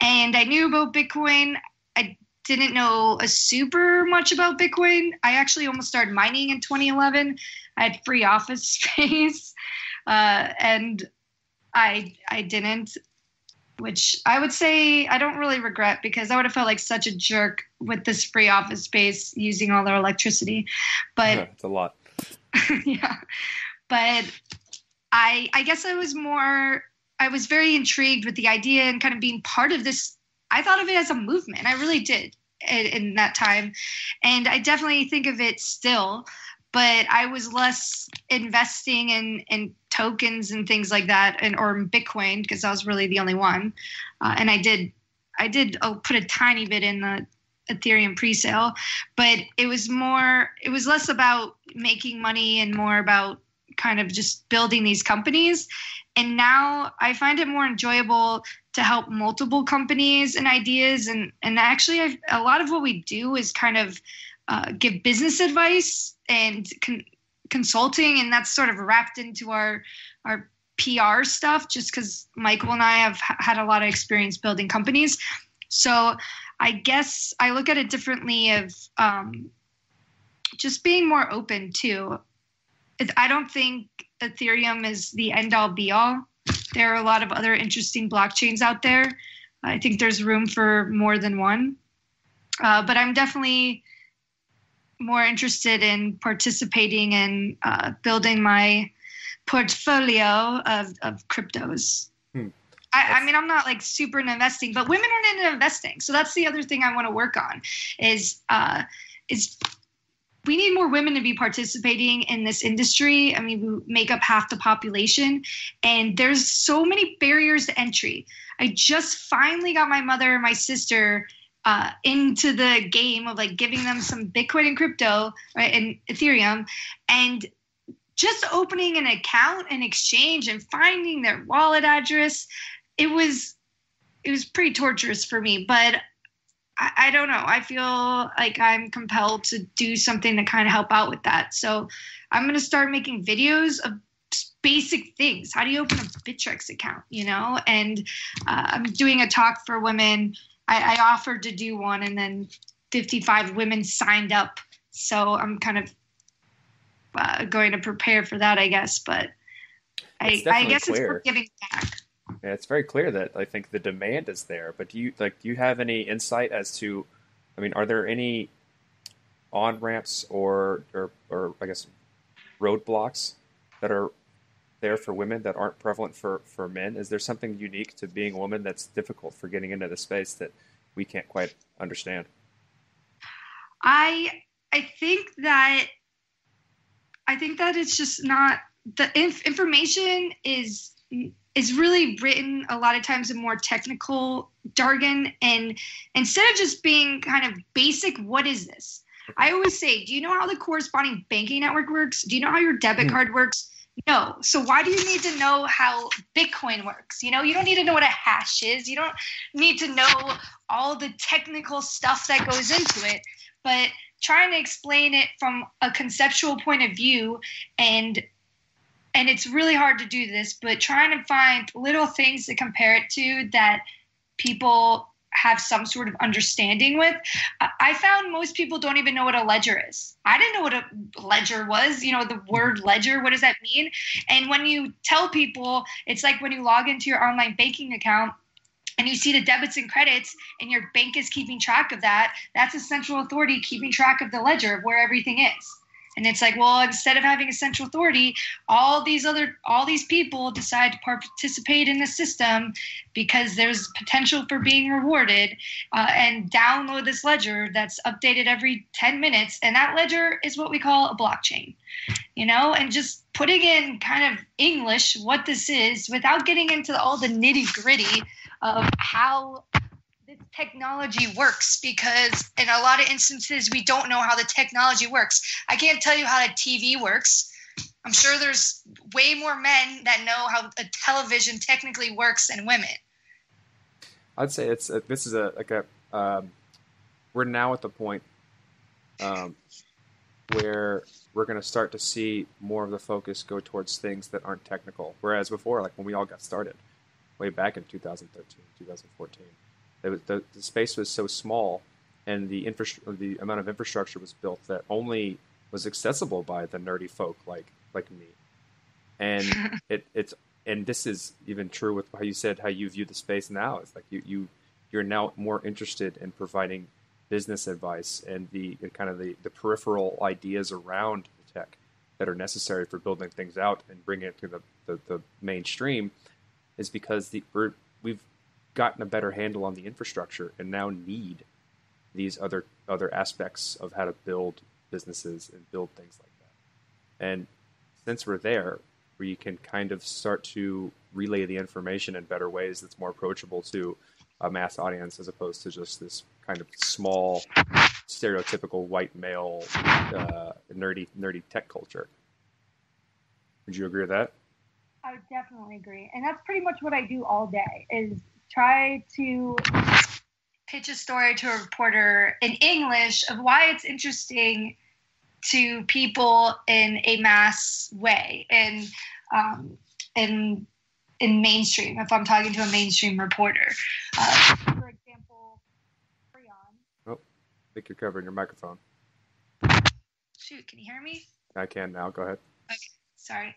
And I knew about Bitcoin. I didn't know super much about Bitcoin. I actually almost started mining in 2011. I had free office space, and I didn't, which I would say I don't really regret, because I would have felt like such a jerk with this free office space using all their electricity. But yeah, it's a lot. Yeah, but I guess I was very intrigued with the idea and kind of being part of this. I thought of it as a movement. I really did in that time. And I definitely think of it still, but I was less investing in tokens and things like that, or in Bitcoin, because I was really the only one. And I did put a tiny bit in the Ethereum presale, but it was less about making money and more about kind of just building these companies. And now I find it more enjoyable to help multiple companies and ideas. And actually, a lot of what we do is kind of give business advice and consulting. And that's sort of wrapped into our PR stuff, just because Michael and I have had a lot of experience building companies. So I guess I look at it differently of just being more open too. I don't think Ethereum is the end-all be-all. There are a lot of other interesting blockchains out there. I think there's room for more than one. But I'm definitely more interested in participating in building my portfolio of cryptos. I mean, I'm not like super into investing, but women aren't into investing. So that's the other thing I want to work on is we need more women to be participating in this industry. I mean, we make up half the population, and there's so many barriers to entry. I just finally got my mother and my sister into the game of like giving them some Bitcoin and crypto, right, and Ethereum, and just opening an account and exchange and finding their wallet address. It was pretty torturous for me, but I don't know. I feel like I'm compelled to do something to kind of help out with that. So I'm going to start making videos of basic things. How do you open a Bittrex account, you know? And I'm doing a talk for women. I offered to do one, and then 55 women signed up. So I'm kind of going to prepare for that, I guess. But I guess clear. It's worth giving back. Yeah, it's very clear that I think the demand is there, but do you have any insight as to, I mean, are there any on-ramps or I guess roadblocks that are there for women that aren't prevalent for men? Is there something unique to being a woman that's difficult for getting into the space that we can't quite understand? I think that it's just not, the information is really written a lot of times in more technical jargon, and instead of just being kind of basic, what is this? I always say, do you know how the corresponding banking network works? Do you know how your debit card works? No. So why do you need to know how Bitcoin works? You know, you don't need to know what a hash is. You don't need to know all the technical stuff that goes into it, but trying to explain it from a conceptual point of view, and it's really hard to do this, but trying to find little things to compare it to that people have some sort of understanding with. I found most people don't even know what a ledger is. I didn't know what a ledger was. You know, the word ledger, what does that mean? And when you tell people, it's like when you log into your online banking account and you see the debits and credits and your bank is keeping track of that, that's a central authority keeping track of the ledger of where everything is. And it's like, well, instead of having a central authority, all these people decide to participate in the system because there's potential for being rewarded, and download this ledger that's updated every 10 minutes. And that ledger is what we call a blockchain, you know, and just putting in kind of English what this is without getting into all the nitty gritty of how this technology works, because in a lot of instances, we don't know how the technology works. I can't tell you how a TV works. I'm sure there's way more men that know how a television technically works than women. I'd say we're now at the point where we're going to start to see more of the focus go towards things that aren't technical. Whereas before, like when we all got started way back in 2013, 2014, the space was so small, and the amount of infrastructure was built that only was accessible by the nerdy folk like me. And it's this is even true with how you said how you view the space now. It's like you're now more interested in providing business advice and the peripheral ideas around the tech that are necessary for building things out and bringing it to the mainstream, is because we've gotten a better handle on the infrastructure and now need these other aspects of how to build businesses and build things like that. And since we're there, where you can kind of start to relay the information in better ways that's more approachable to a mass audience as opposed to just this kind of small, stereotypical white male, nerdy tech culture. Would you agree with that? I would definitely agree. And that's pretty much what I do all day, is try to pitch a story to a reporter in English of why it's interesting to people in a mass way, and in mainstream, if I'm talking to a mainstream reporter. For example, Corion. Oh, I think you're covering your microphone. Shoot, can you hear me? I can now. Go ahead. Okay. Sorry.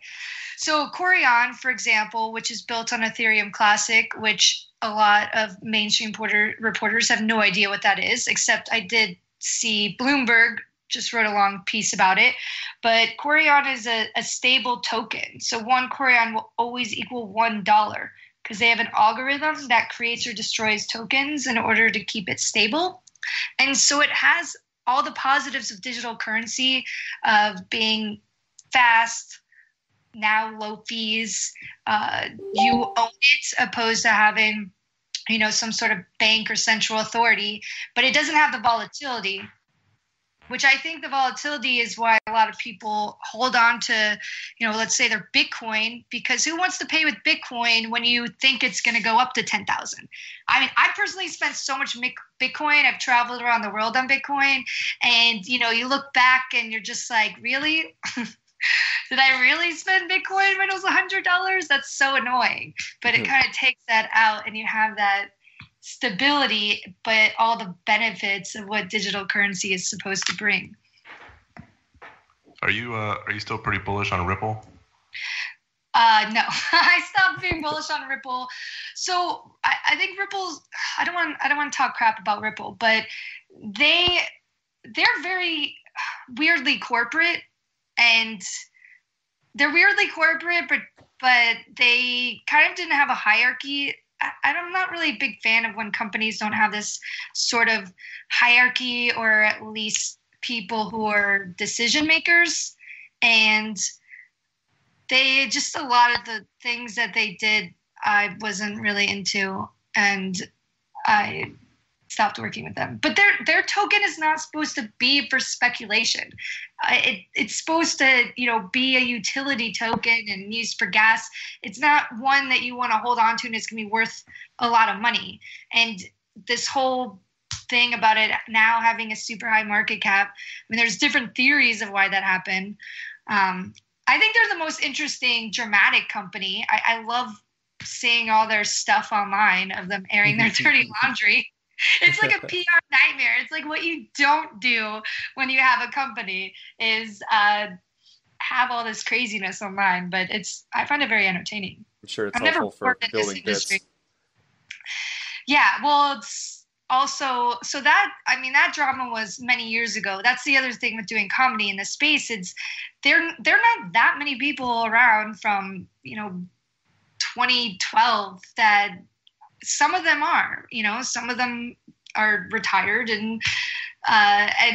So Corion, for example, which is built on Ethereum Classic, which a lot of mainstream reporters have no idea what that is, except I did see Bloomberg just wrote a long piece about it. But Corion is a stable token. So one Corion will always equal $1 because they have an algorithm that creates or destroys tokens in order to keep it stable. And so it has all the positives of digital currency, of being fast, now low fees, you own it, opposed to having, you know, some sort of bank or central authority, but it doesn't have the volatility, which I think the volatility is why a lot of people hold on to, you know, let's say their Bitcoin, because who wants to pay with Bitcoin when you think it's going to go up to 10,000? I mean, I personally spent so much Bitcoin. I've traveled around the world on Bitcoin, and, you know, you look back and you're just like, really? Did I really spend Bitcoin when it was $100? That's so annoying. But it kind of takes that out, and you have that stability, but all the benefits of what digital currency is supposed to bring. Are you still pretty bullish on Ripple? No, I stopped being bullish on Ripple. So I think Ripple's. I don't want to talk crap about Ripple, but they're very weirdly corporate. And they're weirdly corporate, but they kind of didn't have a hierarchy. I'm not really a big fan of when companies don't have this sort of hierarchy, or at least people who are decision makers. And they just, a lot of the things that they did, I wasn't really into, and I stopped working with them. But their token is not supposed to be for speculation. It's supposed to, you know, be a utility token and used for gas. It's not one that you want to hold on to and it's going to be worth a lot of money. And this whole thing about it now having a super high market cap, I mean, there's different theories of why that happened. I think they're the most interesting dramatic company. I love seeing all their stuff online of them airing their dirty laundry. It's like a PR nightmare. It's like what you don't do when you have a company is have all this craziness online, but I find it very entertaining. I'm sure it's helpful for building this. Yeah, well, it's also, so that, I mean, that drama was many years ago. That's the other thing with doing comedy in the space. It's there are not that many people around from, 2012 that some of them are, some of them are retired and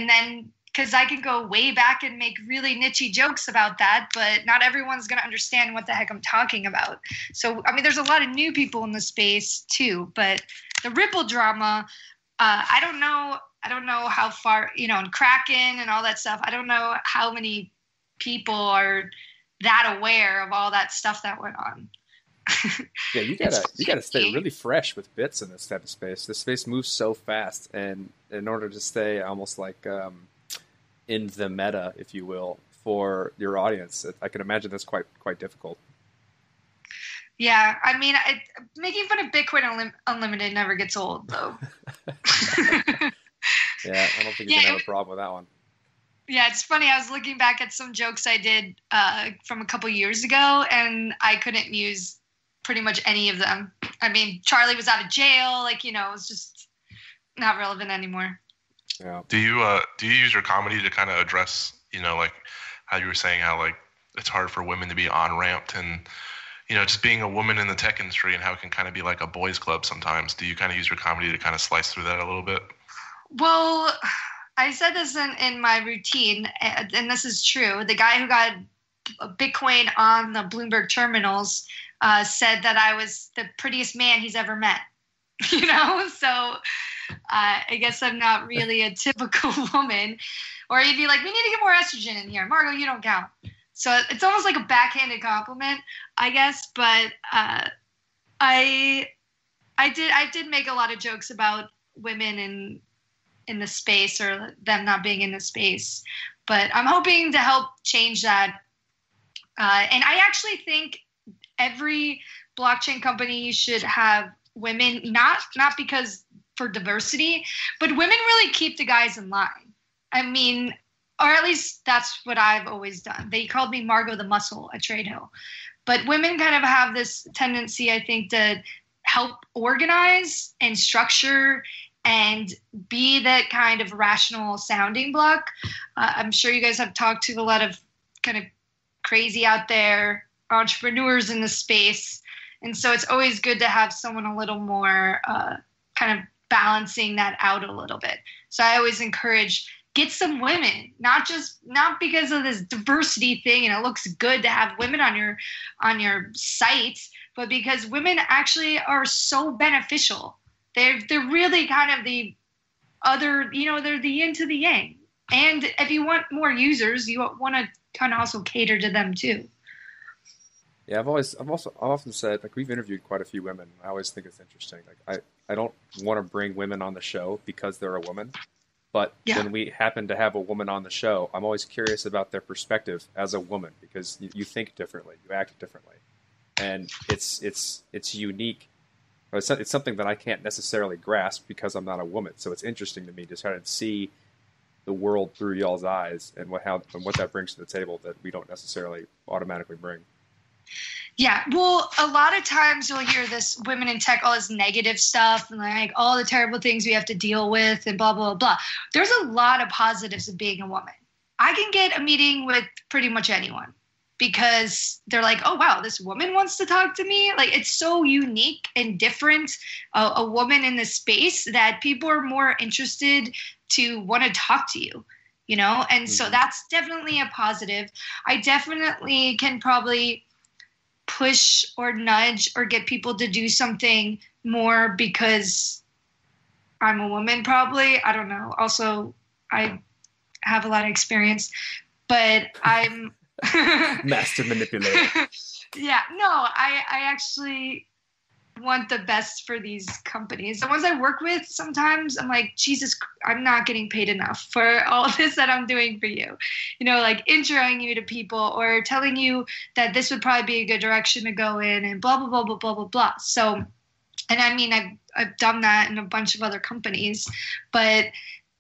then, because I can go way back and make really niche jokes about that, but not everyone's going to understand what the heck I'm talking about. So, I mean, there's a lot of new people in the space too, but the Ripple drama, I don't know how far, and Kraken and all that stuff. I don't know how many people are that aware of all that stuff that went on. Yeah, you gotta stay really fresh with bits in this type of space. This space moves so fast, and in order to stay almost like, in the meta, if you will, for your audience. I can imagine that's quite difficult. Yeah, I mean, making fun of Bitcoin Unlimited never gets old, though. Yeah, I don't think you can have a problem with that one. Yeah, it's funny. I was looking back at some jokes I did from a couple years ago, and I couldn't use pretty much any of them. I mean, Charlie was out of jail. It's just not relevant anymore. Yeah. Do you use your comedy to kind of address, how you were saying how, it's hard for women to be on-ramped and, just being a woman in the tech industry and how it can kind of be like a boys' club sometimes. Do you kind of use your comedy to kind of slice through that a little bit? Well, I said this in my routine, and this is true. The guy who got Bitcoin on the Bloomberg terminals said that I was the prettiest man he's ever met. So I guess I'm not really a typical woman. Or you'd be like, we need to get more estrogen in here. Margaux, you don't count. So it's almost like a backhanded compliment, I guess. But I did make a lot of jokes about women in the space or them not being in the space. But I'm hoping to help change that. And I actually think every blockchain company should have women, not because for diversity, but women really keep the guys in line. I mean, or at least that's what I've always done. They called me Margaux the Muscle at Tradehill. But women kind of have this tendency, I think, to help organize and structure and be that kind of rational sounding block. I'm sure you guys have talked to a lot of kind of crazy out there entrepreneurs in the space. And so it's always good to have someone a little more kind of balancing that out a little bit. So I always encourage, get some women, not because of this diversity thing and it looks good to have women on your site, but because women actually are so beneficial. They're really kind of the other, they're the yin to the yang. And if you want more users, you want to kind of also cater to them too. Yeah, I've often said, we've interviewed quite a few women. I always think it's interesting. I don't want to bring women on the show because they're a woman, but when we happen to have a woman on the show, I'm always curious about their perspective as a woman because you think differently, you act differently, and it's unique. It's something that I can't necessarily grasp because I'm not a woman. So it's interesting to me to try to see the world through y'all's eyes and what that brings to the table that we don't necessarily automatically bring. Yeah, well, a lot of times you'll hear this women in tech, all this negative stuff and all the terrible things we have to deal with and blah, blah, blah. There's a lot of positives of being a woman. I can get a meeting with pretty much anyone because they're like, oh, wow, this woman wants to talk to me. It's so unique and different, a woman in this space that people are more interested to want to talk to you. And so that's definitely a positive. I definitely can probably push or nudge or get people to do something more because I'm a woman, probably. I don't know. Also, I have a lot of experience, but I'm master manipulator. Yeah, no, I actually want the best for these companies. The ones I work with, sometimes I'm like, Jesus, I'm not getting paid enough for all this that I'm doing for you. Introing you to people or telling you that this would probably be a good direction to go in and blah, blah, blah, blah, blah, blah, blah. So And I mean, I've done that in a bunch of other companies, but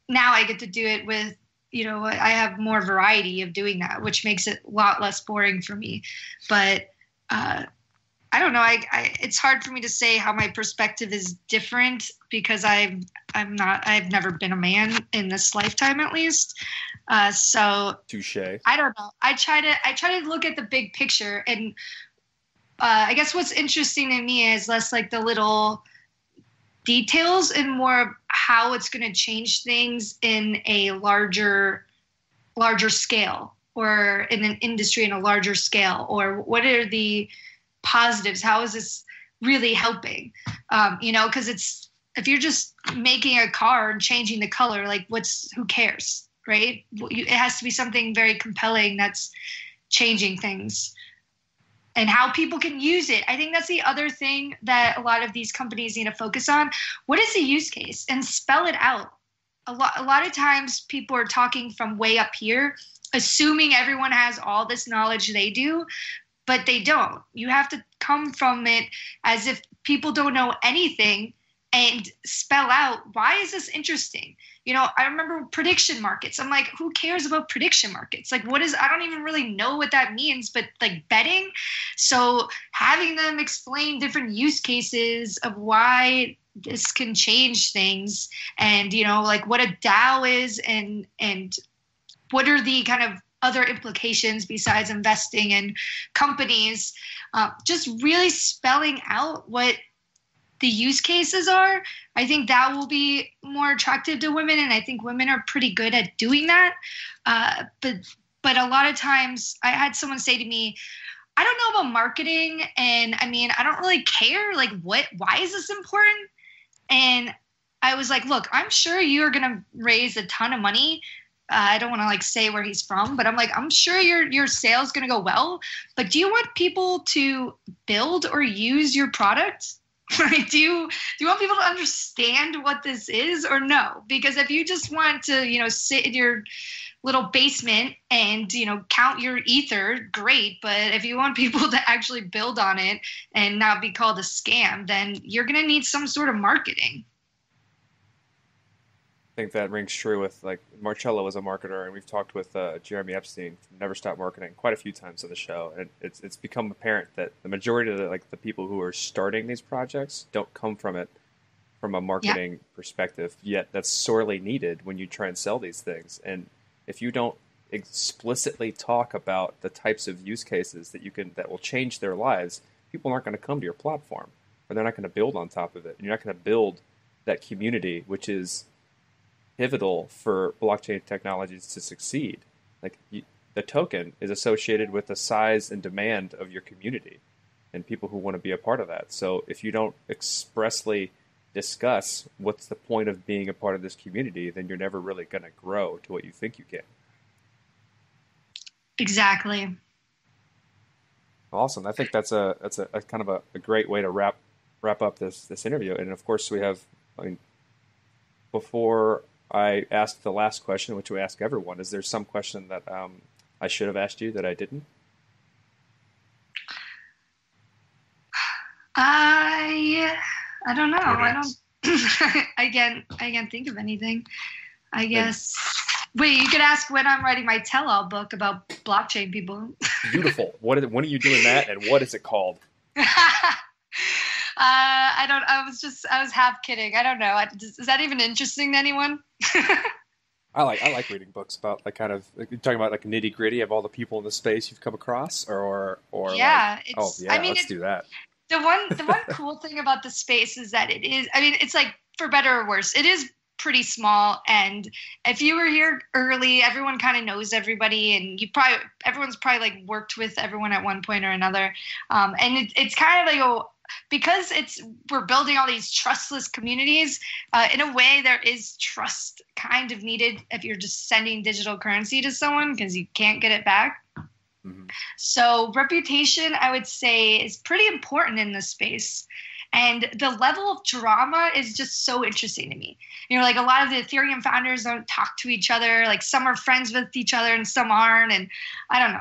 now I get to do it with, you know, I have more variety of doing that, which makes it a lot less boring for me. But I don't know. It's hard for me to say how my perspective is different because I've never been a man in this lifetime, at least. So touche. I don't know. I try to look at the big picture, and I guess what's interesting to me is less like the little details and more of how it's going to change things in a larger scale, or in an industry in a larger scale, or what are the positives? How is this really helping? You know, because it's, if you're just making a car and changing the color, like who cares, right? It has to be something very compelling that's changing things. And how people can use it. I think that's the other thing that a lot of these companies need to focus on. What is the use case? And spell it out. A lot of times people are talking from way up here, assuming everyone has all this knowledge they do, but they don't. You have to come from it as if people don't know anything and spell out, why is this interesting? You know, I remember prediction markets. I'm like, who cares about prediction markets? Like, I don't even really know what that means, but like betting. So having them explain different use cases of why this can change things, and, you know, like what a DAO is, and what are the kind of other implications besides investing in companies, just really spelling out what the use cases are. I think that will be more attractive to women, and I think women are pretty good at doing that. But a lot of times, I had someone say to me, "I don't know about marketing, and I mean, I don't really care. Like, why is this important?" And I was like, "Look, I'm sure you're gonna raise a ton of money. I don't want to like say where he's from, but I'm like, I'm sure your sales gonna go well. But do you want people to build or use your product? Right? Do you want people to understand what this is or no? Because if you just want to, you know, sit in your little basement and, you know, count your ether, great. But if you want people to actually build on it and not be called a scam, then you're going to need some sort of marketing." I think that rings true with, like, Marcello is a marketer, and we've talked with Jeremy Epstein from Never Stop Marketing quite a few times on the show, and it's become apparent that the majority of the people who are starting these projects don't come from a marketing perspective, yet that's sorely needed when you try and sell these things. And if you don't explicitly talk about the types of use cases that will change their lives, people aren't going to come to your platform, or they're not going to build on top of it, and you're not going to build that community, which is pivotal for blockchain technologies to succeed. Like, the token is associated with the size and demand of your community and people who want to be a part of that. So if you don't expressly discuss what's the point of being a part of this community, then you're never really going to grow to what you think you can. Exactly. Awesome. I think that's a kind of a great way to wrap up this interview. And of course we have, before I asked the last question, which we ask everyone, is there some question that I should have asked you that I didn't? I don't know. I can't think of anything. I guess. Wait, you could ask when I'm writing my tell-all book about blockchain people. Beautiful. When are you doing that, and what is it called? I was half kidding. I don't know. Is that even interesting to anyone? I like reading books about you're talking about like nitty gritty of all the people in the space you've come across, or yeah, like, let's do that. The one cool thing about the space is that it is, I mean, it's like, for better or worse, it is pretty small. And if you were here early, everyone kind of knows everybody, and everyone's probably like worked with everyone at one point or another. And it's kind of like because we're building all these trustless communities, in a way there is trust kind of needed if you're just sending digital currency to someone because you can't get it back. Mm-hmm. So reputation, I would say, is pretty important in this space. And the level of drama is just so interesting to me. You know, like a lot of the Ethereum founders don't talk to each other. Like some are friends with each other and some aren't. And I don't know.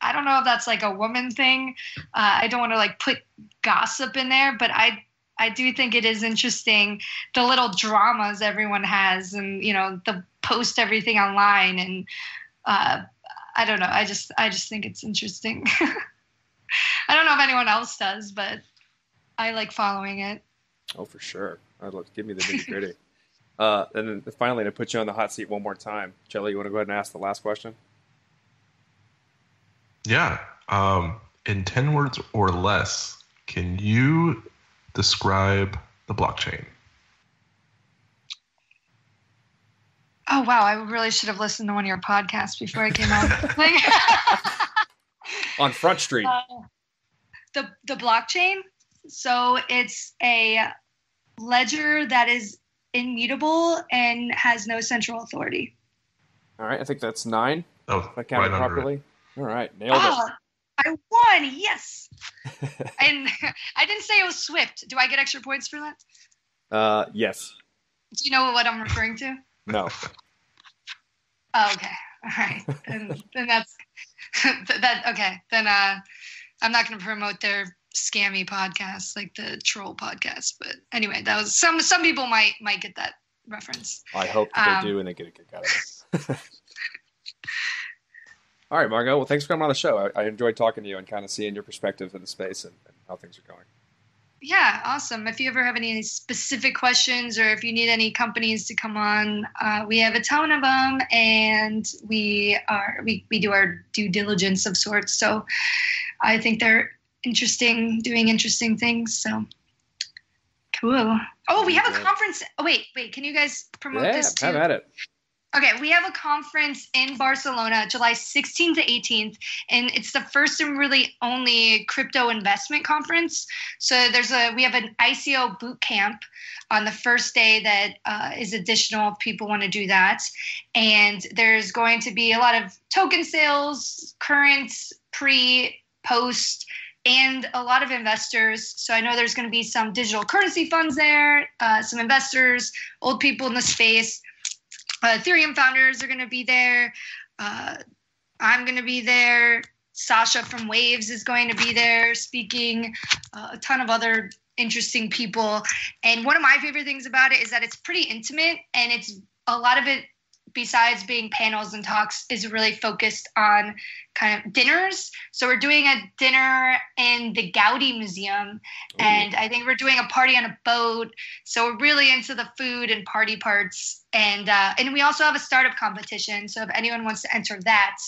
I don't know if that's like a woman thing. I don't want to like put gossip in there, but I I do think it is interesting, the little dramas everyone has, and, you know, the post everything online, and I don't know. I just think it's interesting. I don't know if anyone else does, but I like following it. Oh, for sure. I'd love to give me the nitty gritty. And then finally, to put you on the hot seat one more time, Chelly, you want to go ahead and ask the last question? Yeah. In 10 words or less, can you describe the blockchain? Oh, wow. I really should have listened to one of your podcasts before I came on. On Front Street. The blockchain. So it's a ledger that is immutable and has no central authority. All right. I think that's 9. Oh, if I counted right properly. It. All right. Nailed it. I won. Yes. And I didn't say it was Swift. Do I get extra points for that? Yes. Do you know what I'm referring to? No. Oh, okay. All right. Then that's that. Okay. Then I'm not going to promote their scammy podcast, like the troll podcast. But anyway, that was some people might get that reference. I hope that they do, and they get a kick out of it. All right, Margaux. Well, thanks for coming on the show. I enjoyed talking to you and kind of seeing your perspective of the space and how things are going. Yeah, awesome. If you ever have any specific questions, or if you need any companies to come on, we have a ton of them, and we do our due diligence of sorts. So I think they're interesting, doing interesting things. So cool. Oh, we have a conference. Oh, wait. Can you guys promote this too? Yeah, have at it. Okay, we have a conference in Barcelona, July 16th to 18th, and it's the first and really only crypto investment conference. So we have an ICO boot camp on the first day that is additional if people want to do that. And there's going to be a lot of token sales, current, pre, post, and a lot of investors. So I know there's going to be some digital currency funds there, some investors, old people in the space. Ethereum founders are going to be there. I'm going to be there. Sasha from Waves is going to be there speaking. A ton of other interesting people. And one of my favorite things about it is that it's pretty intimate, and it's a lot of it, besides being panels and talks, is really focused on kind of dinners. So we're doing a dinner in the Gaudi Museum, and I think we're doing a party on a boat. So we're really into the food and party parts. And we also have a startup competition. So if anyone wants to enter that,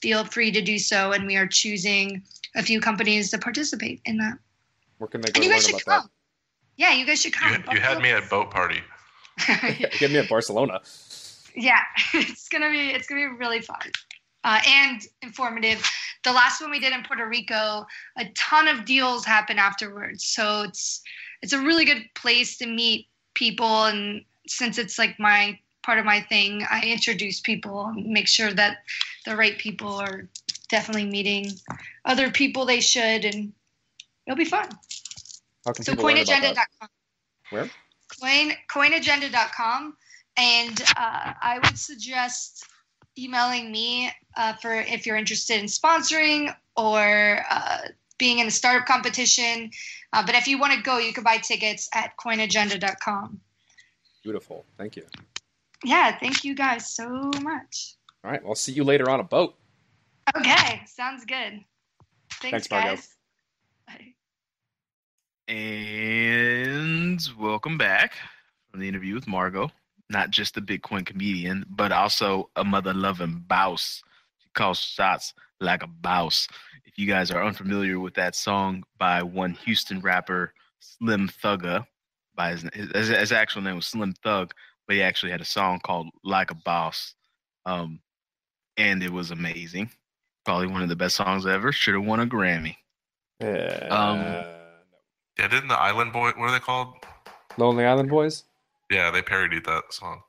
feel free to do so. And we are choosing a few companies to participate in that. Where can they go? And you guys should come. That? Yeah, you guys should come. You had me at boat party. You had me at Barcelona. Yeah, it's gonna be really fun and informative. The last one we did in Puerto Rico, a ton of deals happen afterwards. So it's a really good place to meet people. And since it's like my part of my thing, I introduce people and make sure that the right people are definitely meeting other people they should, and it'll be fun. So coinagenda.com. Where? Coinagenda.com. And I would suggest emailing me for if you're interested in sponsoring or being in the startup competition. But if you want to go, you can buy tickets at coinagenda.com. Beautiful. Thank you. Yeah, thank you guys so much. All right. Well, I'll see you later on a boat. Okay. Sounds good. Thanks guys. Bye. And welcome back from the interview with Margaux. Not just a Bitcoin comedian, but also a mother-loving boss. She calls shots like a boss. If you guys are unfamiliar with that song by one Houston rapper, Slim Thugga, by his actual name was Slim Thug, but he actually had a song called Like a Boss, and it was amazing. Probably one of the best songs ever. Should have won a Grammy. Yeah. Yeah, didn't the Island Boys, what are they called? Lonely Island Boys? Yeah, they parodied that song.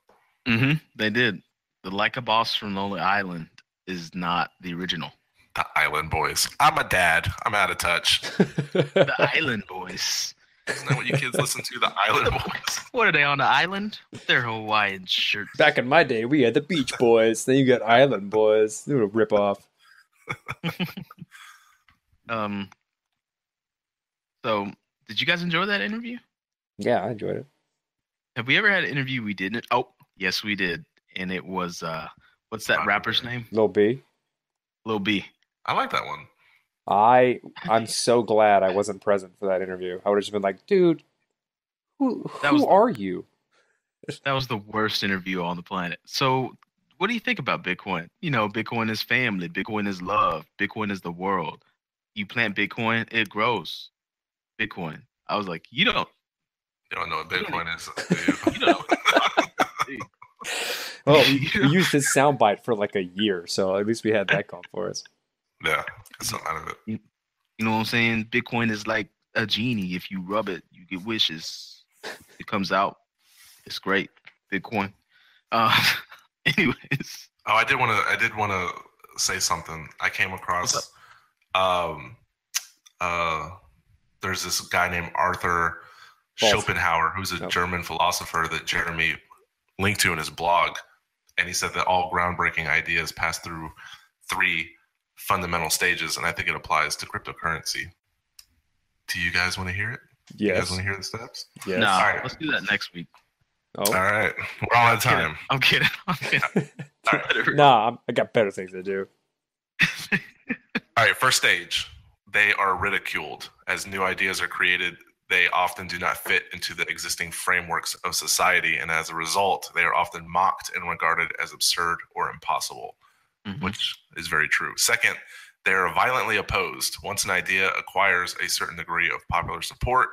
Mm-hmm. They did. The Like a Boss from Lonely Island is not the original. The Island Boys. I'm a dad. I'm out of touch. The Island Boys. Isn't that what you kids listen to? The Island Boys. What are they on the island? With their Hawaiian shirts. Back in my day, we had the Beach Boys. Then you got Island Boys. They were a ripoff. So Did you guys enjoy that interview? Yeah, I enjoyed it. Have we ever had an interview we didn't? Oh, yes, we did. And it was, what's that rapper's name? Lil B. Lil B. I like that one. I'm so glad I wasn't present for that interview. I would have just been like, dude, who are you? That was the worst interview on the planet. So what do you think about Bitcoin? You know, Bitcoin is family. Bitcoin is love. Bitcoin is the world. You plant Bitcoin, it grows. Bitcoin. I was like, you don't know what Bitcoin is. You don't know. Well, we used his soundbite for like a year, so at least we had that going for us. Yeah, that's a lot of it. You know what I'm saying? Bitcoin is like a genie. If you rub it, you get wishes. It comes out. It's great. Bitcoin. Anyways. Oh, I did want to say something. I came across there's this guy named Arthur Schopenhauer, who's a German philosopher that Jeremy linked to in his blog, and he said that all groundbreaking ideas pass through three fundamental stages, and I think it applies to cryptocurrency. Do you guys want to hear it? Yes. You guys want to hear the steps? Yes. No, all right. Let's do that next week. Oh. All right. We're all out of time. I'm kidding. All right. No, I got better things to do. All right, first stage. They are ridiculed. As new ideas are created, they often do not fit into the existing frameworks of society, and as a result, they are often mocked and regarded as absurd or impossible. Mm-hmm. Which is very true. Second, they are violently opposed. Once an idea acquires a certain degree of popular support,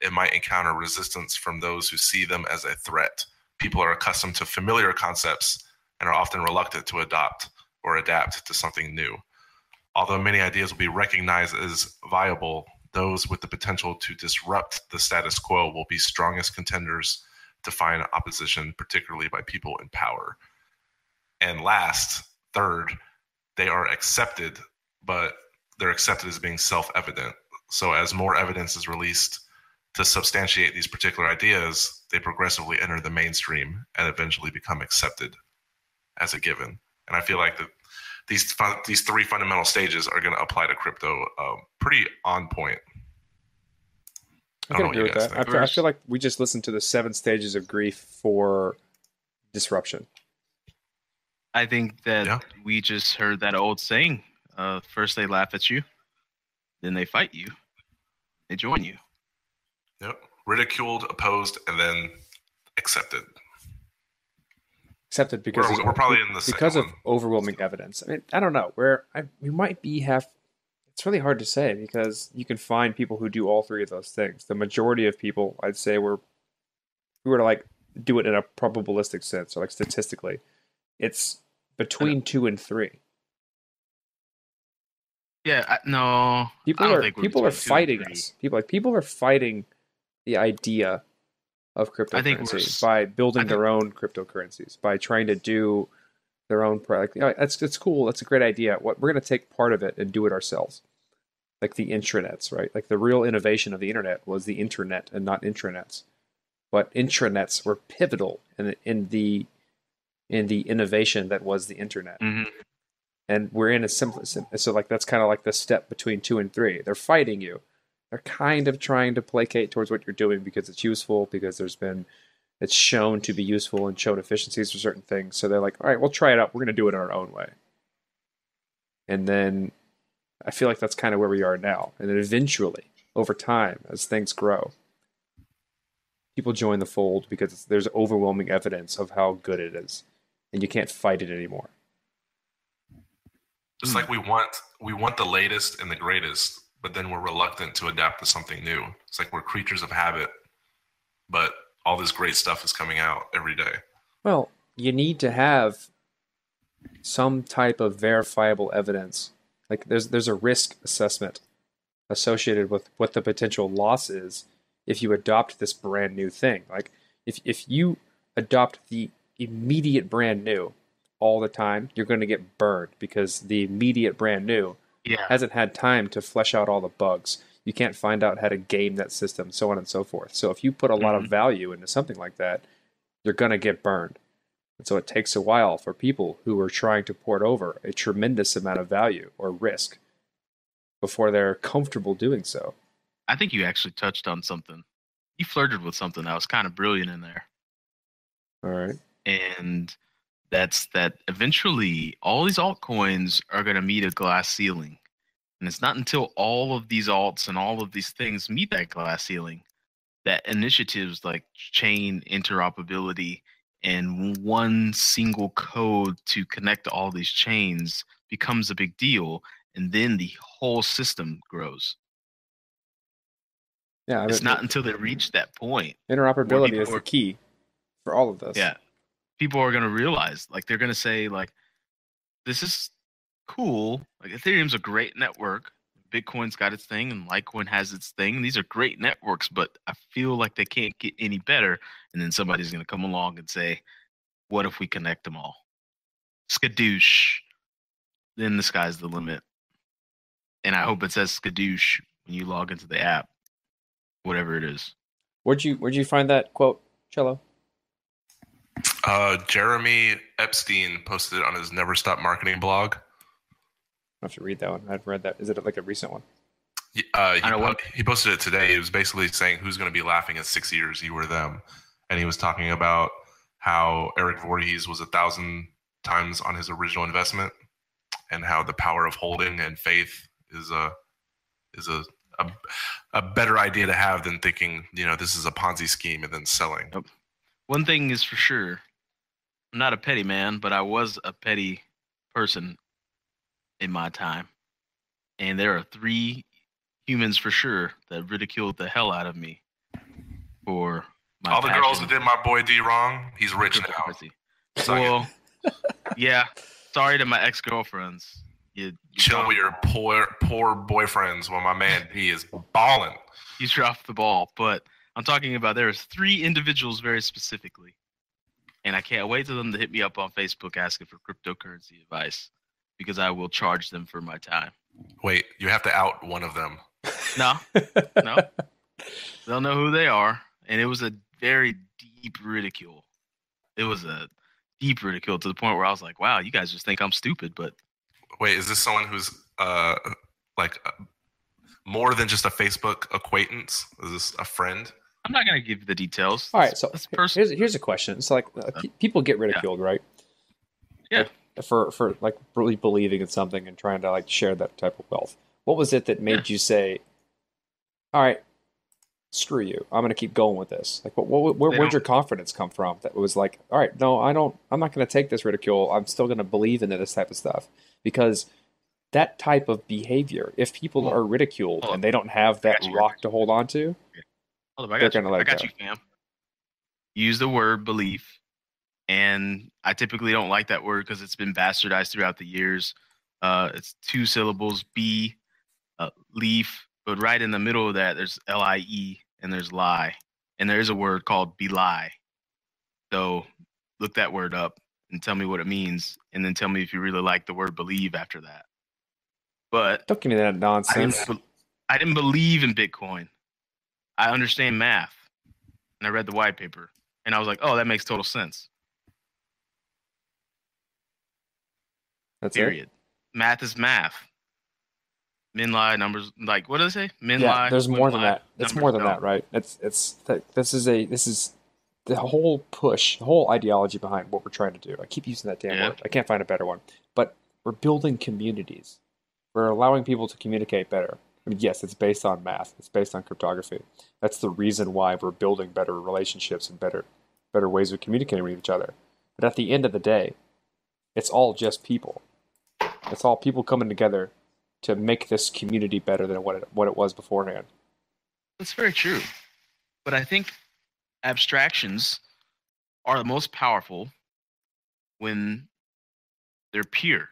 it might encounter resistance from those who see them as a threat. People are accustomed to familiar concepts and are often reluctant to adopt or adapt to something new. Although many ideas will be recognized as viable, those with the potential to disrupt the status quo will be strongest contenders to find opposition, particularly by people in power. And last, third, they are accepted, but they're accepted as being self-evident. So as more evidence is released to substantiate these particular ideas, they progressively enter the mainstream and eventually become accepted as a given. And I feel like that these three fundamental stages are going to apply to crypto pretty on point. I can agree with that. I feel like we just listened to the 7 stages of grief for disruption. I think that we just heard that old saying, first they laugh at you, then they fight you, they join you. Yep. Ridiculed, opposed, and then accepted. Accepted because we're probably in the because of overwhelming evidence. I mean, I don't know where we might be half. It's really hard to say because you can find people who do all three of those things. The majority of people, I'd say, who are to like do it in a probabilistic sense or like statistically. It's between 2 and 3. Yeah, no. People are fighting us. People are fighting the idea of cryptocurrencies by building their own cryptocurrencies, by trying to do their own product. Like, that's cool. That's a great idea. We're going to take part of it and do it ourselves, like the intranets, right? Like the real innovation of the internet was the internet and not intranets, but intranets were pivotal in the innovation that was the internet. Mm-hmm. And we're in a simple, so like that's kind of like the step between 2 and 3. They're fighting you. They're kind of trying to placate towards what you're doing because it's useful, because it's shown to be useful and shown efficiencies for certain things. So they're like, all right, we'll try it out. We're going to do it our own way. And then I feel like that's kind of where we are now. And then eventually, over time, as things grow, people join the fold because there's overwhelming evidence of how good it is. And you can't fight it anymore. Just like we want the latest and the greatest, but then we're reluctant to adapt to something new. It's like we're creatures of habit, but all this great stuff is coming out every day. Well, you need to have some type of verifiable evidence. Like there's a risk assessment associated with what the potential loss is if you adopt this brand new thing. Like if you adopt the immediate brand new all the time, you're going to get burned because the immediate brand new hasn't had time to flesh out all the bugs. You can't find out how to game that system, so on and so forth. So if you put a lot of value into something like that, you're going to get burned. And so it takes a while for people who are trying to port over a tremendous amount of value or risk before they're comfortable doing so. I think you actually touched on something. You flirted with something that was kind of brilliant in there. All right. And that's that eventually all these altcoins are going to meet a glass ceiling. And it's not until all of these alts and all of these things meet that glass ceiling that initiatives like chain interoperability and one single code to connect all these chains becomes a big deal. And then the whole system grows. Yeah, it's not until they reach that point. Interoperability is the key for all of this. Yeah. People are going to realize, like, they're going to say, like, this is cool. Like, Ethereum's a great network. Bitcoin's got its thing, and Litecoin has its thing. These are great networks, but I feel like they can't get any better. And then somebody's going to come along and say, what if we connect them all? Skadoosh. Then the sky's the limit. And I hope it says skadoosh when you log into the app. Whatever it is. Where'd you find that quote, Cello? Jeremy Epstein posted it on his Never Stop Marketing blog. I have to read that one. I've read that. Is it like a recent one? Yeah, he posted it today. It was basically saying who's going to be laughing in 6 years, you or them. And he was talking about how Eric Voorhees was 1,000 times on his original investment, and how the power of holding and faith is a better idea to have than thinking, you know, this is a Ponzi scheme and then selling. One thing is for sure, I'm not a petty man, but I was a petty person in my time. And there are 3 humans for sure that ridiculed the hell out of me for my all the passion. Girls that did my boy D wrong, he's rich now. Well, yeah, sorry to my ex-girlfriends. You chill with your poor boyfriends while my man, he is balling. He dropped the ball, but I'm talking about there's 3 individuals very specifically. And I can't wait for them to hit me up on Facebook asking for cryptocurrency advice, because I will charge them for my time. Wait, you have to out one of them. No. They'll know who they are. And it was a very deep ridicule. It was a deep ridicule to the point where I was like, wow, you guys just think I'm stupid, but... Wait, is this someone who's more than just a Facebook acquaintance? Is this a friend? I'm not going to give you the details. All right, so here's a question. It's like people get ridiculed, right? Yeah. Like, for like really believing in something and trying to like share that type of wealth. What was it that made you say, all right, screw you, I'm going to keep going with this? Like, where'd your confidence come from that was like, all right, no, I'm not going to take this ridicule. I'm still going to believe into this type of stuff. Because that type of behavior, if people are ridiculed and they don't have that rock to hold on to, they're going to let it go. I got you, fam. Use the word belief. And I typically don't like that word because it's been bastardized throughout the years. It's 2 syllables, B, leaf. But right in the middle of that, there's L-I-E and there's lie. And there is a word called belie. So look that word up and tell me what it means, and then tell me if you really like the word believe after that. But don't give me that nonsense. I didn't believe in Bitcoin. I understand math, and I read the white paper, and I was like, oh, that makes total sense. That's period. It? Math is math. Men lie, numbers, like, what do they say? Men lie. There's more than that. It's more than that, right? This is the whole push, the whole ideology behind what we're trying to do. I keep using that damn word. I can't find a better one. But we're building communities. We're allowing people to communicate better. I mean, yes, it's based on math. It's based on cryptography. That's the reason why we're building better relationships and better ways of communicating with each other. But at the end of the day, it's all just people. It's all people coming together to make this community better than what it was beforehand. That's very true. But I think abstractions are the most powerful when they're pure.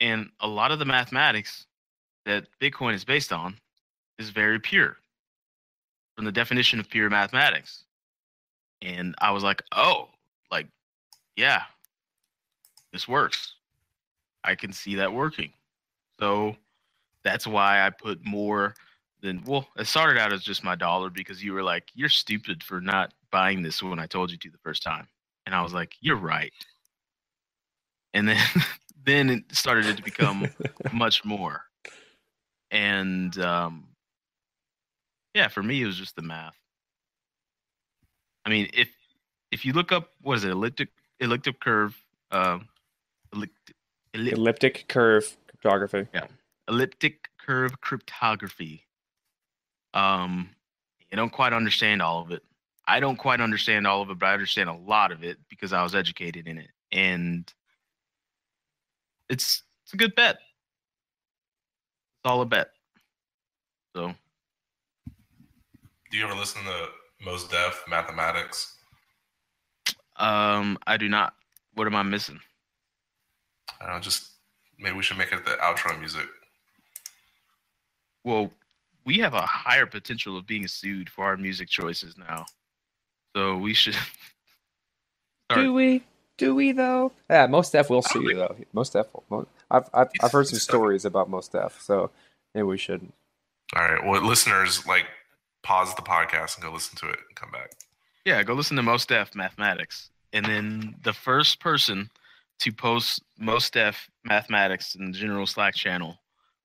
And a lot of the mathematics that Bitcoin is based on is very pure, from the definition of pure mathematics. And I was like, oh, like, yeah, this works. I can see that working. So that's why I put more... Well, it started out as just my dollar, because you were like, you're stupid for not buying this when I told you to the first time. And I was like, you're right. And then it started to become much more. And Yeah, for me, it was just the math. I mean, if you look up, what is it, elliptic curve cryptography. Yeah, elliptic curve cryptography. You don't quite understand all of it. I don't quite understand all of it, but I understand a lot of it because I was educated in it. And it's a good bet. It's all a bet. So, do you ever listen to Most Def, Mathematics? I do not. What am I missing? I don't know, just maybe we should make it the outro music. Well, we have a higher potential of being sued for our music choices now. So we should start. Do we? Do we though? Yeah, Most Def will sue you though. Most Def will. I've heard some stories about Most Def, so maybe we shouldn't. All right. Well, listeners, like, pause the podcast and go listen to it and come back. Yeah, go listen to Most Def Mathematics, and then the first person to post Most Def Mathematics in the general Slack channel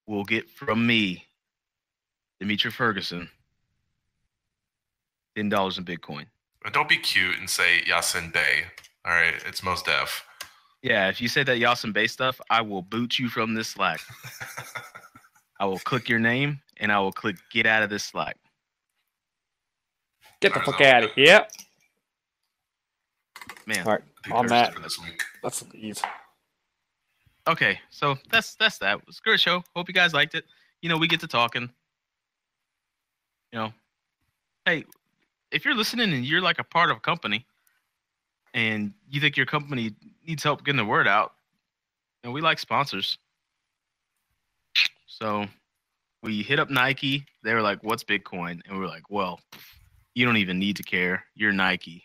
will get from me, Demetri Ferguson, $10 in Bitcoin. But don't be cute and say Yasin Bey. All right, it's Most Def. Yeah, if you say that Yasin Bey stuff, I will boot you from this Slack. I will click your name, and I will click get out of this Slack. Get the fuck out of here. Yep. Man. All right, on that, let's leave. Okay, so that's that. It was a great show. Hope you guys liked it. You know, we get to talking. You know, hey, if you're listening and you're like a part of a company, and you think your company needs help getting the word out, you know, we like sponsors. So we hit up Nike. They were like, what's Bitcoin? And we were like, well, you don't even need to care. You're Nike.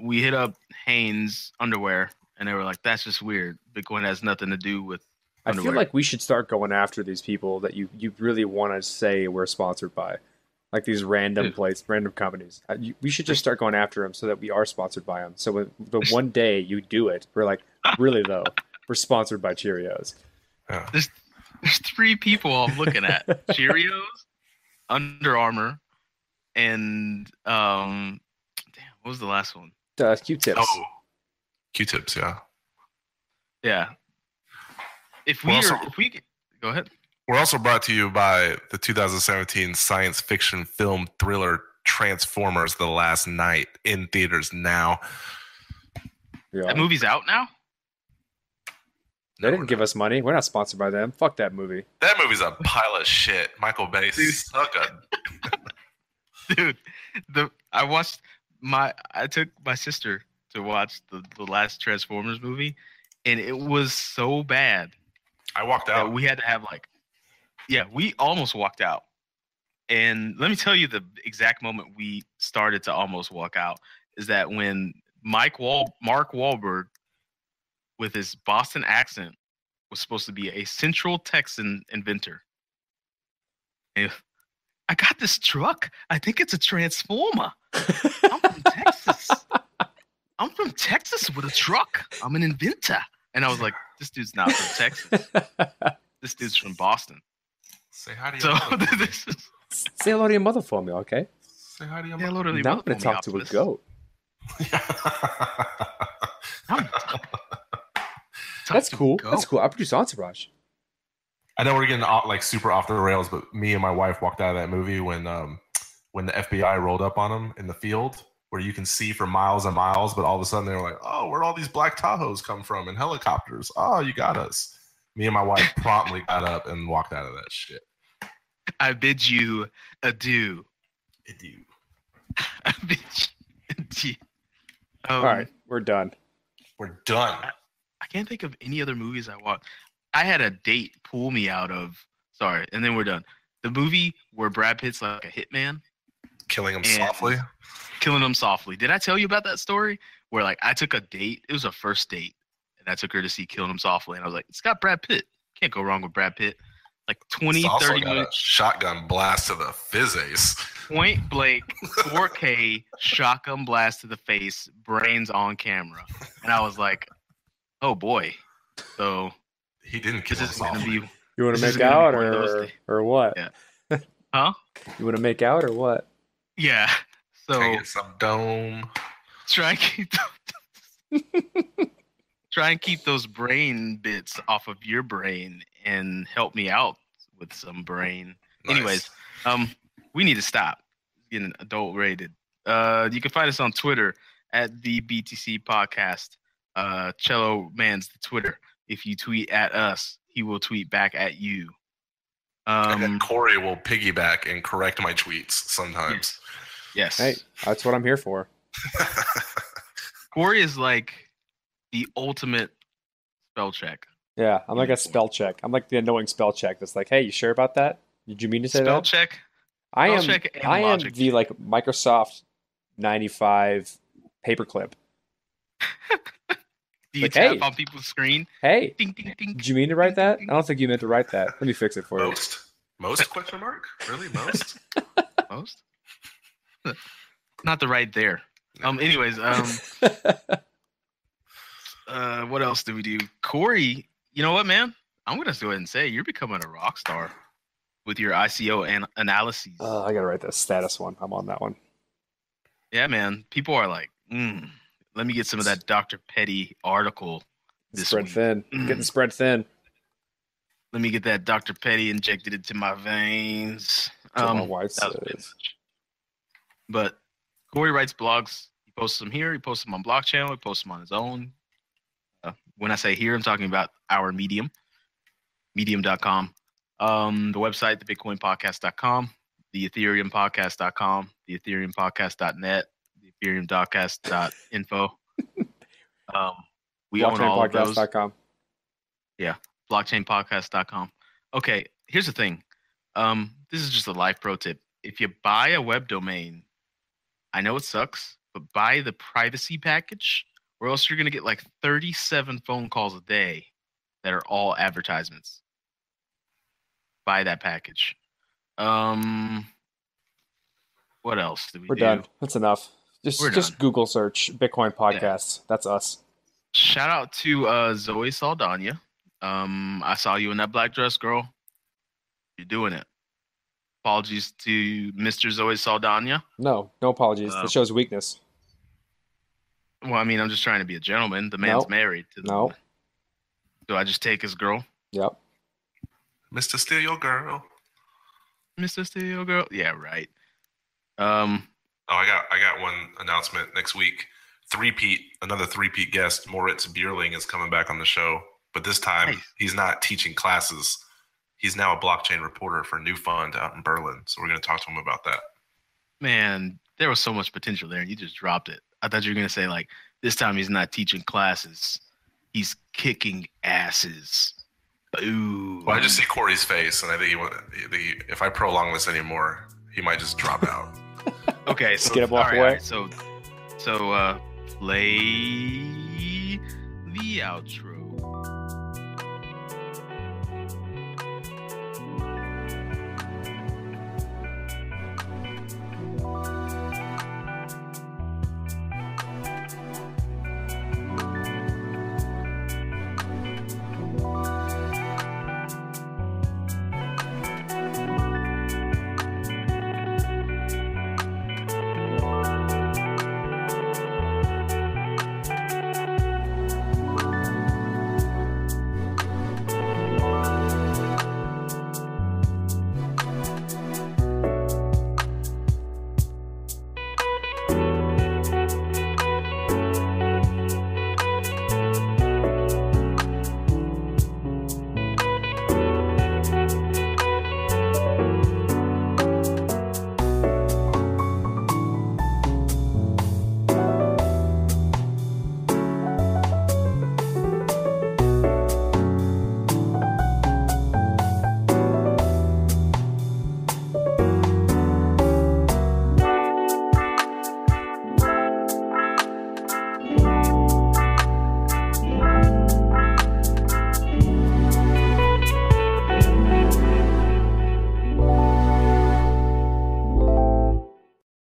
We hit up Hanes Underwear, and they were like, that's just weird. Bitcoin has nothing to do with underwear. I feel like we should start going after these people that you really want to say we're sponsored by. Like these random places, random companies. We should just start going after them so that we are sponsored by them. So the one day you do it, we're like, really though, we're sponsored by Cheerios. Yeah. There's three people I'm looking at. Cheerios, Under Armour, and damn, what was the last one? Q-tips. Oh, Q-tips, yeah. Yeah. Go ahead. We're also brought to you by the 2017 science fiction film thriller Transformers: The Last Knight in theaters now. Yeah. That movie's out now? They didn't give us money. We're not sponsored by them. Fuck that movie. That movie's a pile of shit. Michael Bay suck a dude. I took my sister to watch the last Transformers movie, and it was so bad. I walked out. We had to have we almost walked out. And let me tell you the exact moment we started to almost walk out is that when Mark Wahlberg with his Boston accent was supposed to be a Central Texan inventor. And I got this truck. I think it's a Transformer. I'm from Texas. I'm from Texas with a truck. I'm an inventor. And I was like, this dude's not from Texas. This dude's from Boston. Say hi to your mother. Say hello to your mother for me, okay? Say hi to your mother. Now I'm going to talk to a goat. That's cool. That's cool. I produce Entourage. I know we're getting like super off the rails, but me and my wife walked out of that movie when the FBI rolled up on them in the field, where you can see for miles and miles, but all of a sudden they were like, oh, where'd all these black Tahoes come from and helicopters? Oh, you got us. Me and my wife promptly got up and walked out of that shit. I bid you adieu. Adieu. I bid you adieu. All right, we're done. We're done. I can't think of any other movies I watched. I had a date pull me out of, sorry, and then we're done. The movie where Brad Pitt's like a hitman. Killing Them Softly. Did I tell you about that story? Where like I took a date. It was a first date. And I took her to see Killing Them Softly. And I was like, it's got Brad Pitt. Can't go wrong with Brad Pitt. Like 30 minutes. Shotgun blast to the face. Point blank, 4K, shotgun blast to the face, brains on camera. And I was like, oh boy. So he didn't kill him softly. You want to make out or what? Yeah. Huh? You want to make out or what? Yeah. So try and get some dome. Try and keep those brain bits off of your brain and help me out with some brain. Nice. Anyways, we need to stop getting adult rated. You can find us on Twitter at the BTC podcast. Cello mans the Twitter. If you tweet at us, he will tweet back at you. And then Corey will piggyback and correct my tweets sometimes. Yes. Hey, that's what I'm here for. Corey is like the ultimate spell check. Yeah, I'm like a spell check. I'm like the annoying spell check that's like, hey, you sure about that? Did you mean to say spell that? Check? I am the like Microsoft 95 paperclip. Do you like, tap on people's screen? Hey, ding, ding, ding, did you mean to write that? I don't think you meant to write that. Let me fix it for you. Most question mark? Really? Most? Most? Not the right there. Anyways, what else do we do? Corey, you know what, man? I'm going to go ahead and say you're becoming a rock star with your ICO analyses. I got to write the status one. I'm on that one. Yeah, man. People are like, let me get some of that Dr. Petty article this week. Spread thin. Getting spread thin. Let me get that Dr. Petty injected into my veins. My wife says. But Corey writes blogs. He posts them here. He posts them on Block Channel. He posts them on his own. When I say here, I'm talking about our Medium, medium.com. The website, thebitcoinpodcast.com, the ethereum podcast.com, the ethereumpodcast.net, the ethereumdocast.info. We own all of those. Yeah, blockchainpodcast.com. Okay, here's the thing. This is just a life pro tip. If you buy a web domain, I know it sucks, but buy the privacy package or else you're going to get like 37 phone calls a day that are all advertisements. Buy that package. What else did we do? We're done. That's enough. Just Google search Bitcoin podcasts. Yeah. That's us. Shout out to Zoe Saldana. I saw you in that black dress, girl. You're doing it. Apologies to Mr. Zoe Saldana. No apologies. It shows weakness. Well, I mean, I'm just trying to be a gentleman. The man's married to the woman. Do I just take his girl? Yep. Mr. Steal Your Girl. Mr. Steal Your Girl. Yeah, right. I got one announcement next week. Another three-peat guest, Moritz Bierling, is coming back on the show. But this time, he's not teaching classes. He's now a blockchain reporter for New Fund out in Berlin. So we're going to talk to him about that. Man, there was so much potential there, and you just dropped it. I thought you were going to say, like, this time he's not teaching classes. He's kicking asses. Ooh. Well, I just see Corey's face, and I think if I prolong this anymore, he might just drop out. Okay, so get a block away. Right, so play the outro.